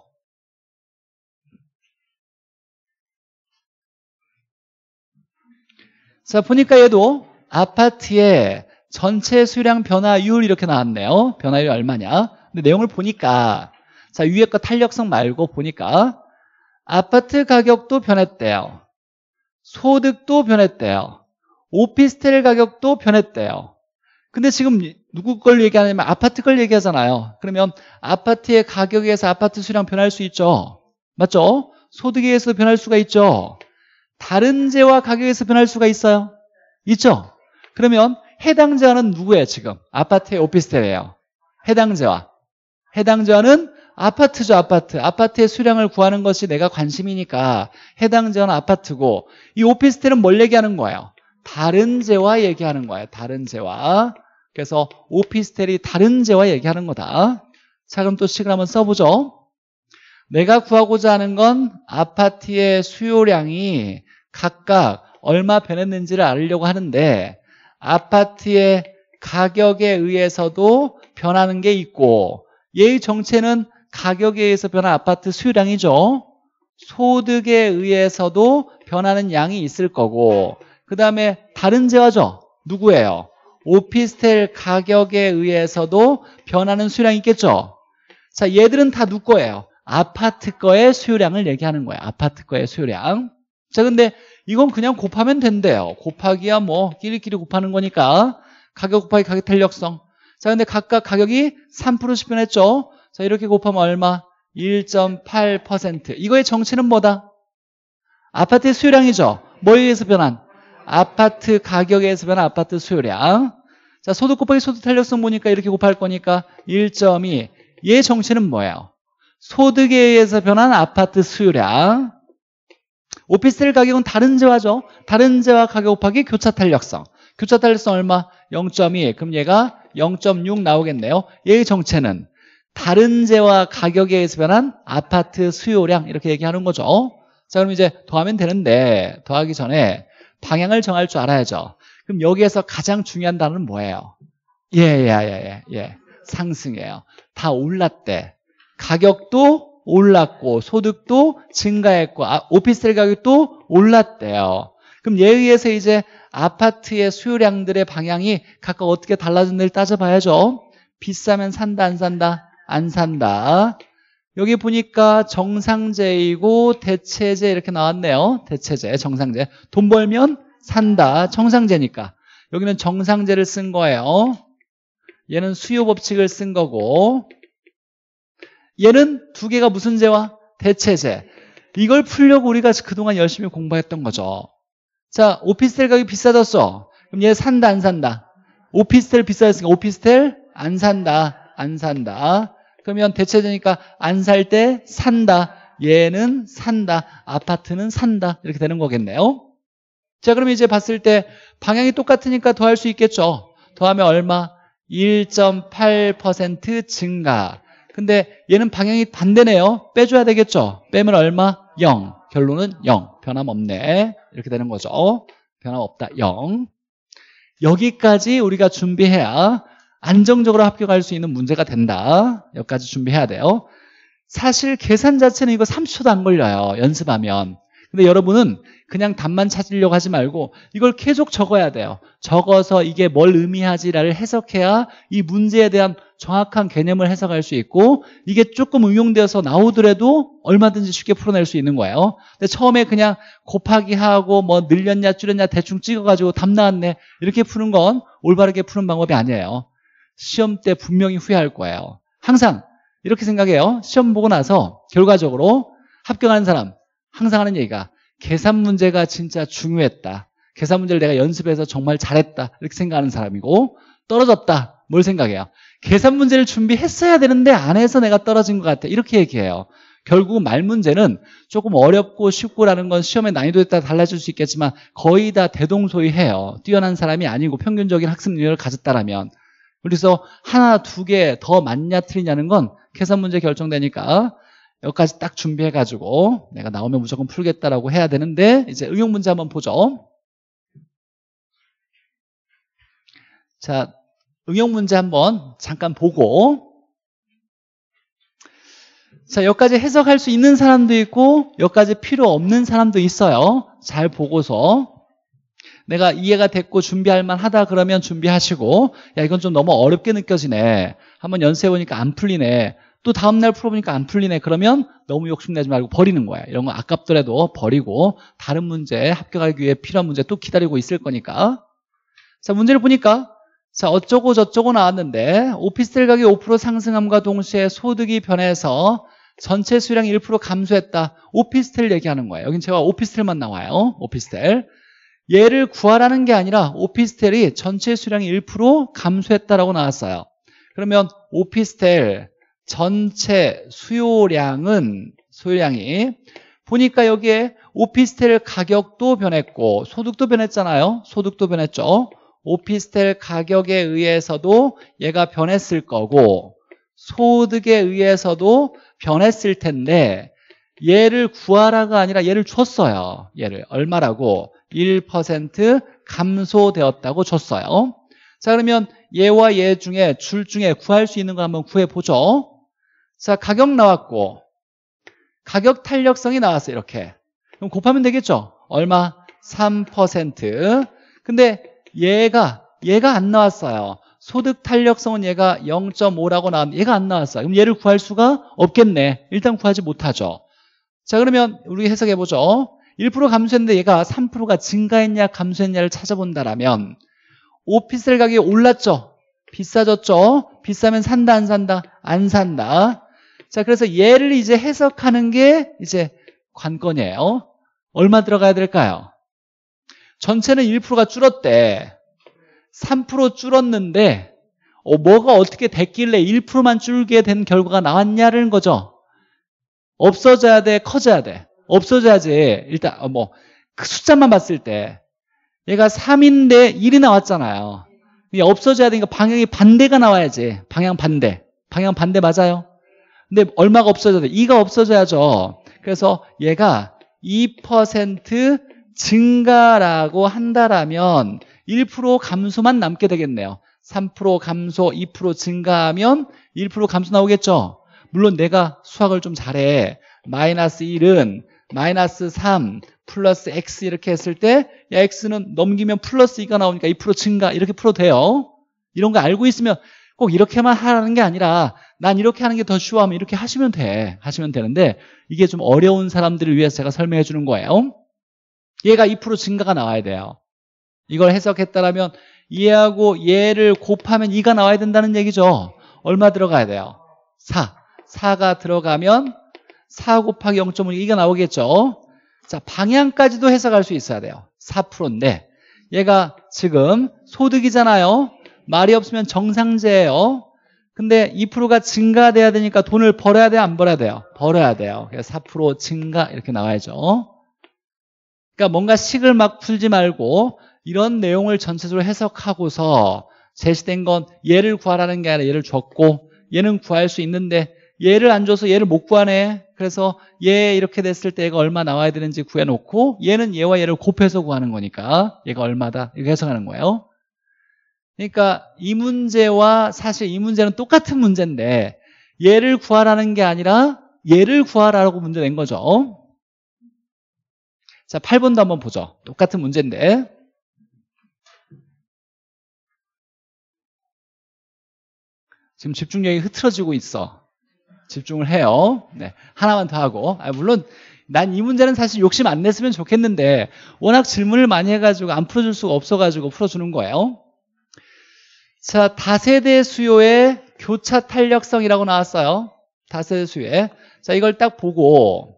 자, 보니까 얘도 아파트의 전체 수량 변화율 이렇게 나왔네요. 변화율이 얼마냐. 근데 내용을 보니까 자, 위에 거 탄력성 말고 보니까 아파트 가격도 변했대요. 소득도 변했대요. 오피스텔 가격도 변했대요. 근데 지금 누구 걸 얘기하냐면 아파트 걸 얘기하잖아요. 그러면 아파트의 가격에 의해서 아파트 수량 변할 수 있죠. 맞죠? 소득에 의해서 변할 수가 있죠. 다른제와 가격에 의해서 변할 수가 있어요. 있죠? 그러면 해당제와는 누구예요? 지금 아파트의 오피스텔이에요. 해당제와는 아파트죠. 아파트의 수량을 구하는 것이 내가 관심이니까 해당제와는 아파트고, 이 오피스텔은 뭘 얘기하는 거예요? 다른제와 얘기하는 거예요. 다른제와. 그래서 오피스텔이 다른제와 얘기하는 거다. 자, 그럼 또 식을 한번 써보죠. 내가 구하고자 하는 건 아파트의 수요량이 각각 얼마 변했는지를 알려고 하는데, 아파트의 가격에 의해서도 변하는 게 있고, 얘의 정체는 가격에 의해서 변한 아파트 수요량이죠. 소득에 의해서도 변하는 양이 있을 거고, 그 다음에 다른 재화죠. 누구예요? 오피스텔 가격에 의해서도 변하는 수요량이 있겠죠. 자, 얘들은 다 누구 거예요? 아파트 거의 수요량을 얘기하는 거예요. 아파트 거의 수요량. 자, 근데 이건 그냥 곱하면 된대요. 곱하기야 뭐 끼리끼리 곱하는 거니까. 가격 곱하기 가격 탄력성. 자, 근데 각각 가격이 3%씩 변했죠. 자, 이렇게 곱하면 얼마? 1.8%. 이거의 정체는 뭐다? 아파트의 수요량이죠. 뭐에 의해서 변한? 아파트 가격에 의해서 변한 아파트 수요량. 자, 소득 곱하기 소득 탄력성 보니까 이렇게 곱할 거니까 1.2. 얘의 정체는 뭐예요? 소득에 의해서 변한 아파트 수요량. 오피스텔 가격은 다른 재화죠. 다른 재화 가격 곱하기 교차 탄력성. 교차 탄력성 얼마? 0.2. 그럼 얘가 0.6 나오겠네요. 얘의 정체는 다른 재화 가격에 의해서 변한 아파트 수요량, 이렇게 얘기하는 거죠. 자, 그럼 이제 더하면 되는데, 더하기 전에 방향을 정할 줄 알아야죠. 그럼 여기에서 가장 중요한 단어는 뭐예요? 상승이에요. 다 올랐대. 가격도 올랐고 소득도 증가했고 오피스텔 가격도 올랐대요. 그럼 얘에 의해서 이제 아파트의 수요량들의 방향이 각각 어떻게 달라졌는지를 따져봐야죠. 비싸면 산다, 안 산다? 안 산다. 여기 보니까 정상제이고 대체제 이렇게 나왔네요. 대체제, 정상제. 돈 벌면 산다, 정상제니까. 여기는 정상제를 쓴 거예요. 얘는 수요법칙을 쓴 거고, 얘는 두 개가 무슨 제와? 대체제. 이걸 풀려고 우리가 그동안 열심히 공부했던 거죠. 자, 오피스텔 가격이 비싸졌어. 그럼 얘 산다, 안 산다? 오피스텔 비싸졌으니까 오피스텔 안 산다, 안 산다. 그러면 대체제니까 안 살 때 산다, 얘는 산다, 아파트는 산다, 이렇게 되는 거겠네요. 자, 그럼 이제 봤을 때 방향이 똑같으니까 더할 수 있겠죠. 더하면 얼마? 1.8% 증가. 근데 얘는 방향이 반대네요. 빼줘야 되겠죠. 빼면 얼마? 0. 결론은 0. 변함없네. 이렇게 되는 거죠. 변함없다. 0. 여기까지 우리가 준비해야 안정적으로 합격할 수 있는 문제가 된다. 여기까지 준비해야 돼요. 사실 계산 자체는 이거 30초도 안 걸려요, 연습하면. 근데 여러분은 그냥 답만 찾으려고 하지 말고 이걸 계속 적어야 돼요. 적어서 이게 뭘 의미하지라를 해석해야 이 문제에 대한 정확한 개념을 해석할 수 있고, 이게 조금 응용되어서 나오더라도 얼마든지 쉽게 풀어낼 수 있는 거예요. 근데 처음에 그냥 곱하기 하고 뭐 늘렸냐 줄였냐 대충 찍어가지고 답 나왔네 이렇게 푸는 건 올바르게 푸는 방법이 아니에요. 시험 때 분명히 후회할 거예요. 항상 이렇게 생각해요. 시험 보고 나서 결과적으로 합격하는 사람 항상 하는 얘기가, 계산 문제가 진짜 중요했다, 계산 문제를 내가 연습해서 정말 잘했다, 이렇게 생각하는 사람이고, 떨어졌다 뭘 생각해요? 계산 문제를 준비했어야 되는데 안 해서 내가 떨어진 것 같아, 이렇게 얘기해요. 결국 말 문제는 조금 어렵고 쉽고라는 건 시험의 난이도에 따라 달라질 수 있겠지만 거의 다 대동소이해요. 뛰어난 사람이 아니고 평균적인 학습 능력을 가졌다라면. 그래서 하나, 두 개 더 맞냐 틀리냐는 건 계산 문제 결정되니까 여기까지 딱 준비해가지고 내가 나오면 무조건 풀겠다라고 해야 되는데, 이제 응용 문제 한번 보죠. 자, 응용 문제 한번 잠깐 보고, 자, 여기까지 해석할 수 있는 사람도 있고 여기까지 필요 없는 사람도 있어요. 잘 보고서 내가 이해가 됐고 준비할 만하다 그러면 준비하시고, 야, 이건 좀 너무 어렵게 느껴지네, 한번 연습해보니까 안 풀리네, 또 다음날 풀어보니까 안 풀리네, 그러면 너무 욕심내지 말고 버리는 거야. 이런 거 아깝더라도 버리고 다른 문제, 합격하기 위해 필요한 문제 또 기다리고 있을 거니까. 자, 문제를 보니까, 자, 어쩌고 저쩌고 나왔는데, 오피스텔 가격이 5% 상승함과 동시에 소득이 변해서 전체 수량이 1% 감소했다. 오피스텔 얘기하는 거예요. 여긴 제가 오피스텔만 나와요. 오피스텔. 얘를 구하라는 게 아니라 오피스텔이 전체 수량이 1% 감소했다라고 나왔어요. 그러면 오피스텔 전체 수요량은, 수요량이 보니까 여기에 오피스텔 가격도 변했고 소득도 변했잖아요. 소득도 변했죠. 오피스텔 가격에 의해서도 얘가 변했을 거고 소득에 의해서도 변했을 텐데, 얘를 구하라가 아니라 얘를 줬어요. 얘를 얼마라고? 1% 감소되었다고 줬어요. 자, 그러면 얘와 얘 중에, 줄 중에 구할 수 있는 거 한번 구해보죠. 자, 가격 나왔고 가격 탄력성이 나왔어요. 이렇게 그럼 곱하면 되겠죠. 얼마? 3%. 근데 얘가 안 나왔어요. 소득 탄력성은 얘가 0.5라고 나왔는데 얘가 안 나왔어요. 그럼 얘를 구할 수가 없겠네. 일단 구하지 못하죠. 자, 그러면 우리 해석해보죠. 1% 감소했는데 얘가 3%가 증가했냐 감소했냐를 찾아본다라면, 오피스텔 가격이 올랐죠. 비싸졌죠. 비싸면 산다 안 산다? 안 산다. 자, 그래서 얘를 이제 해석하는 게 이제 관건이에요. 얼마 들어가야 될까요? 전체는 1%가 줄었대. 3% 줄었는데 뭐가 어떻게 됐길래 1%만 줄게 된 결과가 나왔냐는 거죠. 없어져야 돼, 커져야 돼? 없어져야지. 일단 뭐 그 숫자만 봤을 때 얘가 3인데 1이 나왔잖아요. 없어져야 되니까 방향이 반대가 나와야지. 방향 반대. 방향 반대 맞아요? 근데 얼마가 없어져야 돼? 2가 없어져야죠. 그래서 얘가 2% 증가라고 한다라면 1% 감소만 남게 되겠네요. 3% 감소, 2% 증가하면 1% 감소 나오겠죠. 물론 내가 수학을 좀 잘해. 마이너스 1은 마이너스 3 플러스 x 이렇게 했을 때, 야, x는 넘기면 플러스 2가 나오니까 2% 증가, 이렇게 풀어도 돼요. 이런 거 알고 있으면 꼭 이렇게만 하라는 게 아니라 난 이렇게 하는 게 더 쉬워 하면 이렇게 하시면 돼. 하시면 되는데 이게 좀 어려운 사람들을 위해서 제가 설명해 주는 거예요. 얘가 2% 증가가 나와야 돼요. 이걸 해석했다라면 얘하고 얘를 곱하면 2가 나와야 된다는 얘기죠. 얼마 들어가야 돼요? 4. 4가 들어가면 4 곱하기 0.5, 2가 나오겠죠. 자, 방향까지도 해석할 수 있어야 돼요. 4%인데 얘가 지금 소득이잖아요. 말이 없으면 정상제예요. 근데 2%가 증가돼야 되니까 돈을 벌어야 돼요, 안 벌어야 돼요? 벌어야 돼요. 그래서 4% 증가 이렇게 나와야죠. 그러니까 뭔가 식을 막 풀지 말고 이런 내용을 전체적으로 해석하고서, 제시된 건 얘를 구하라는 게 아니라 얘를 줬고 얘는 구할 수 있는데 얘를 안 줘서 얘를 못 구하네. 그래서 얘 이렇게 됐을 때 얘가 얼마 나와야 되는지 구해놓고, 얘는 얘와 얘를 곱해서 구하는 거니까 얘가 얼마다 이렇게 해석하는 거예요. 그러니까 이 문제와, 사실 이 문제는 똑같은 문제인데 얘를 구하라는 게 아니라 얘를 구하라고 문제 낸 거죠. 자, 8번도 한번 보죠. 똑같은 문제인데, 지금 집중력이 흐트러지고 있어. 집중을 해요. 네, 하나만 더 하고. 물론 난 이 문제는 사실 욕심 안 냈으면 좋겠는데 워낙 질문을 많이 해가지고 안 풀어줄 수가 없어가지고 풀어주는 거예요. 자, 다세대 수요의 교차 탄력성이라고 나왔어요. 다세대 수요의. 자, 이걸 딱 보고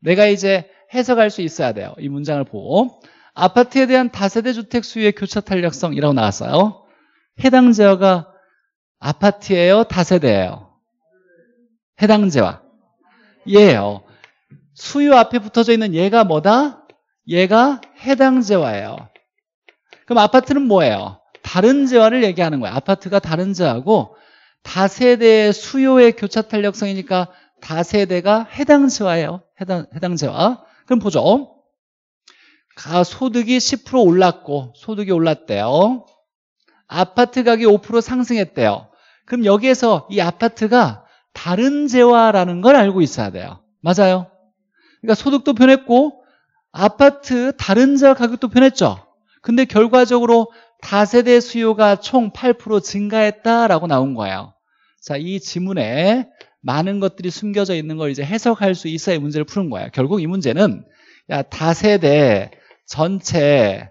내가 이제 해석할 수 있어야 돼요. 이 문장을 보고. 아파트에 대한 다세대 주택 수요의 교차 탄력성이라고 나왔어요. 해당 제어가 아파트예요, 다세대예요? 해당제와 얘예요. 수요 앞에 붙어져 있는 얘가 뭐다? 얘가 해당제와예요. 그럼 아파트는 뭐예요? 다른 재화를 얘기하는 거예요. 아파트가 다른 재화고 다세대의 수요의 교차 탄력성이니까 다세대가 해당 재화예요. 해당 재화. 그럼 보죠. 소득이 10% 올랐고 소득이 올랐대요. 아파트 가격이 5% 상승했대요. 그럼 여기에서 이 아파트가 다른 재화라는 걸 알고 있어야 돼요. 맞아요. 그러니까 소득도 변했고 아파트 다른 재화 가격도 변했죠. 근데 결과적으로 다세대 수요가 총 8% 증가했다라고 나온 거예요. 자, 이 지문에 많은 것들이 숨겨져 있는 걸 이제 해석할 수 있어야 이 문제를 푸는 거예요. 결국 이 문제는 야, 다세대 전체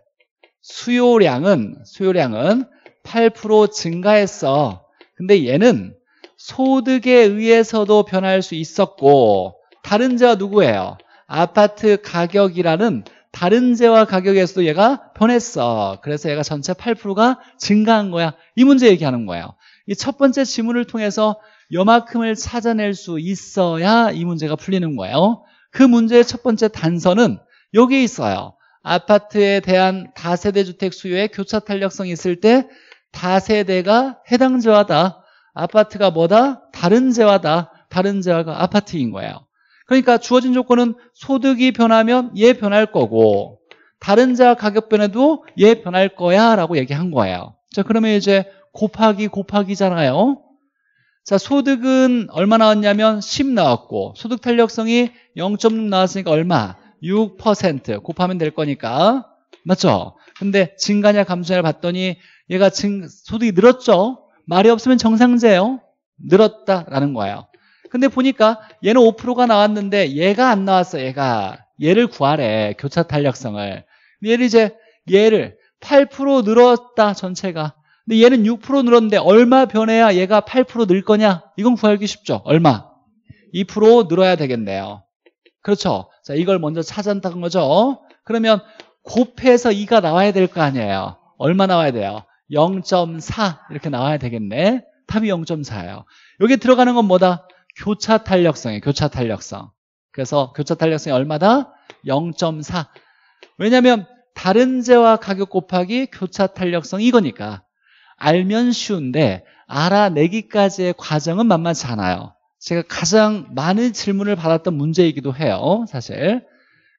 수요량은 8% 증가했어. 근데 얘는 소득에 의해서도 변할 수 있었고 다른 재화 누구예요? 아파트 가격이라는 다른 재화 가격에서도 얘가 변했어. 그래서 얘가 전체 8%가 증가한 거야. 이 문제 얘기하는 거예요. 이 첫 번째 지문을 통해서 요만큼을 찾아낼 수 있어야 이 문제가 풀리는 거예요. 그 문제의 첫 번째 단서는 여기에 있어요. 아파트에 대한 다세대 주택 수요의 교차 탄력성이 있을 때 다세대가 해당 재화다. 아파트가 뭐다? 다른 재화다. 다른 재화가 아파트인 거예요. 그러니까 주어진 조건은 소득이 변하면 얘 변할 거고 다른 재화 가격 변해도 얘 변할 거야 라고 얘기한 거예요. 자, 그러면 이제 곱하기잖아요. 자, 소득은 얼마 나왔냐면 10 나왔고 소득 탄력성이 0.6 나왔으니까 얼마? 6% 곱하면 될 거니까. 맞죠? 근데 증가냐 감소냐를 봤더니 얘가 소득이 늘었죠? 말이 없으면 정상제예요. 늘었다라는 거예요. 근데 보니까 얘는 5%가 나왔는데 얘가 안 나왔어. 얘를 구하래. 교차 탄력성을. 얘를 8% 늘었다 전체가. 근데 얘는 6% 늘었는데 얼마 변해야 얘가 8% 늘 거냐? 이건 구하기 쉽죠. 얼마? 2% 늘어야 되겠네요. 그렇죠. 자, 이걸 먼저 찾았다는 거죠. 그러면 곱해서 2가 나와야 될 거 아니에요. 얼마 나와야 돼요? 0.4 이렇게 나와야 되겠네. 답이 0.4예요. 여기 들어가는 건 뭐다? 교차탄력성이에요. 교차탄력성. 그래서 교차탄력성이 얼마다? 0.4. 왜냐하면 다른 재화 가격 곱하기 교차탄력성 이거니까. 알면 쉬운데 알아내기까지의 과정은 만만치 않아요. 제가 가장 많은 질문을 받았던 문제이기도 해요. 사실.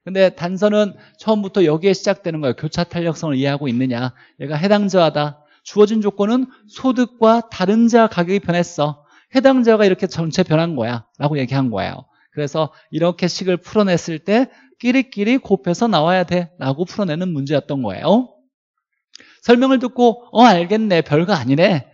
근데 단서는 처음부터 여기에 시작되는 거예요. 교차탄력성을 이해하고 있느냐. 얘가 해당 재화다. 주어진 조건은 소득과 다른 재화 가격이 변했어. 해당 재화가 이렇게 전체 변한 거야 라고 얘기한 거예요. 그래서 이렇게 식을 풀어냈을 때 끼리끼리 곱해서 나와야 돼 라고 풀어내는 문제였던 거예요. 설명을 듣고 알겠네 별거 아니네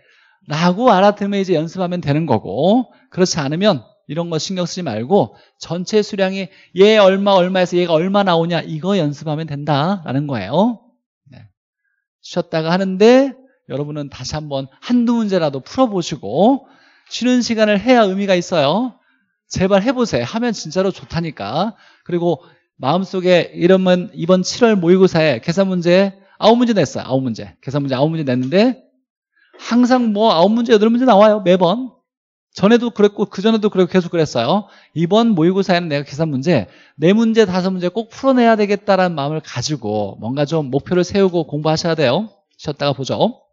라고 알아들으면 이제 연습하면 되는 거고 그렇지 않으면 이런 거 신경 쓰지 말고 전체 수량이 얘 얼마에서 얘가 얼마 나오냐 이거 연습하면 된다라는 거예요. 네. 쉬었다가 하는데 여러분은 다시 한번 한두 문제라도 풀어보시고 쉬는 시간을 해야 의미가 있어요. 제발 해보세요. 하면 진짜로 좋다니까. 그리고 마음속에 이러면 이번 7월 모의고사에 계산 문제 9문제 냈어요. 9문제. 계산 문제 9문제 냈는데 항상 9문제, 8문제 나와요. 매번. 전에도 그랬고 그전에도 그랬고 계속 그랬어요. 이번 모의고사에는 내가 계산 문제 4문제, 5문제 꼭 풀어내야 되겠다라는 마음을 가지고 뭔가 좀 목표를 세우고 공부하셔야 돼요. 쉬었다가 보죠.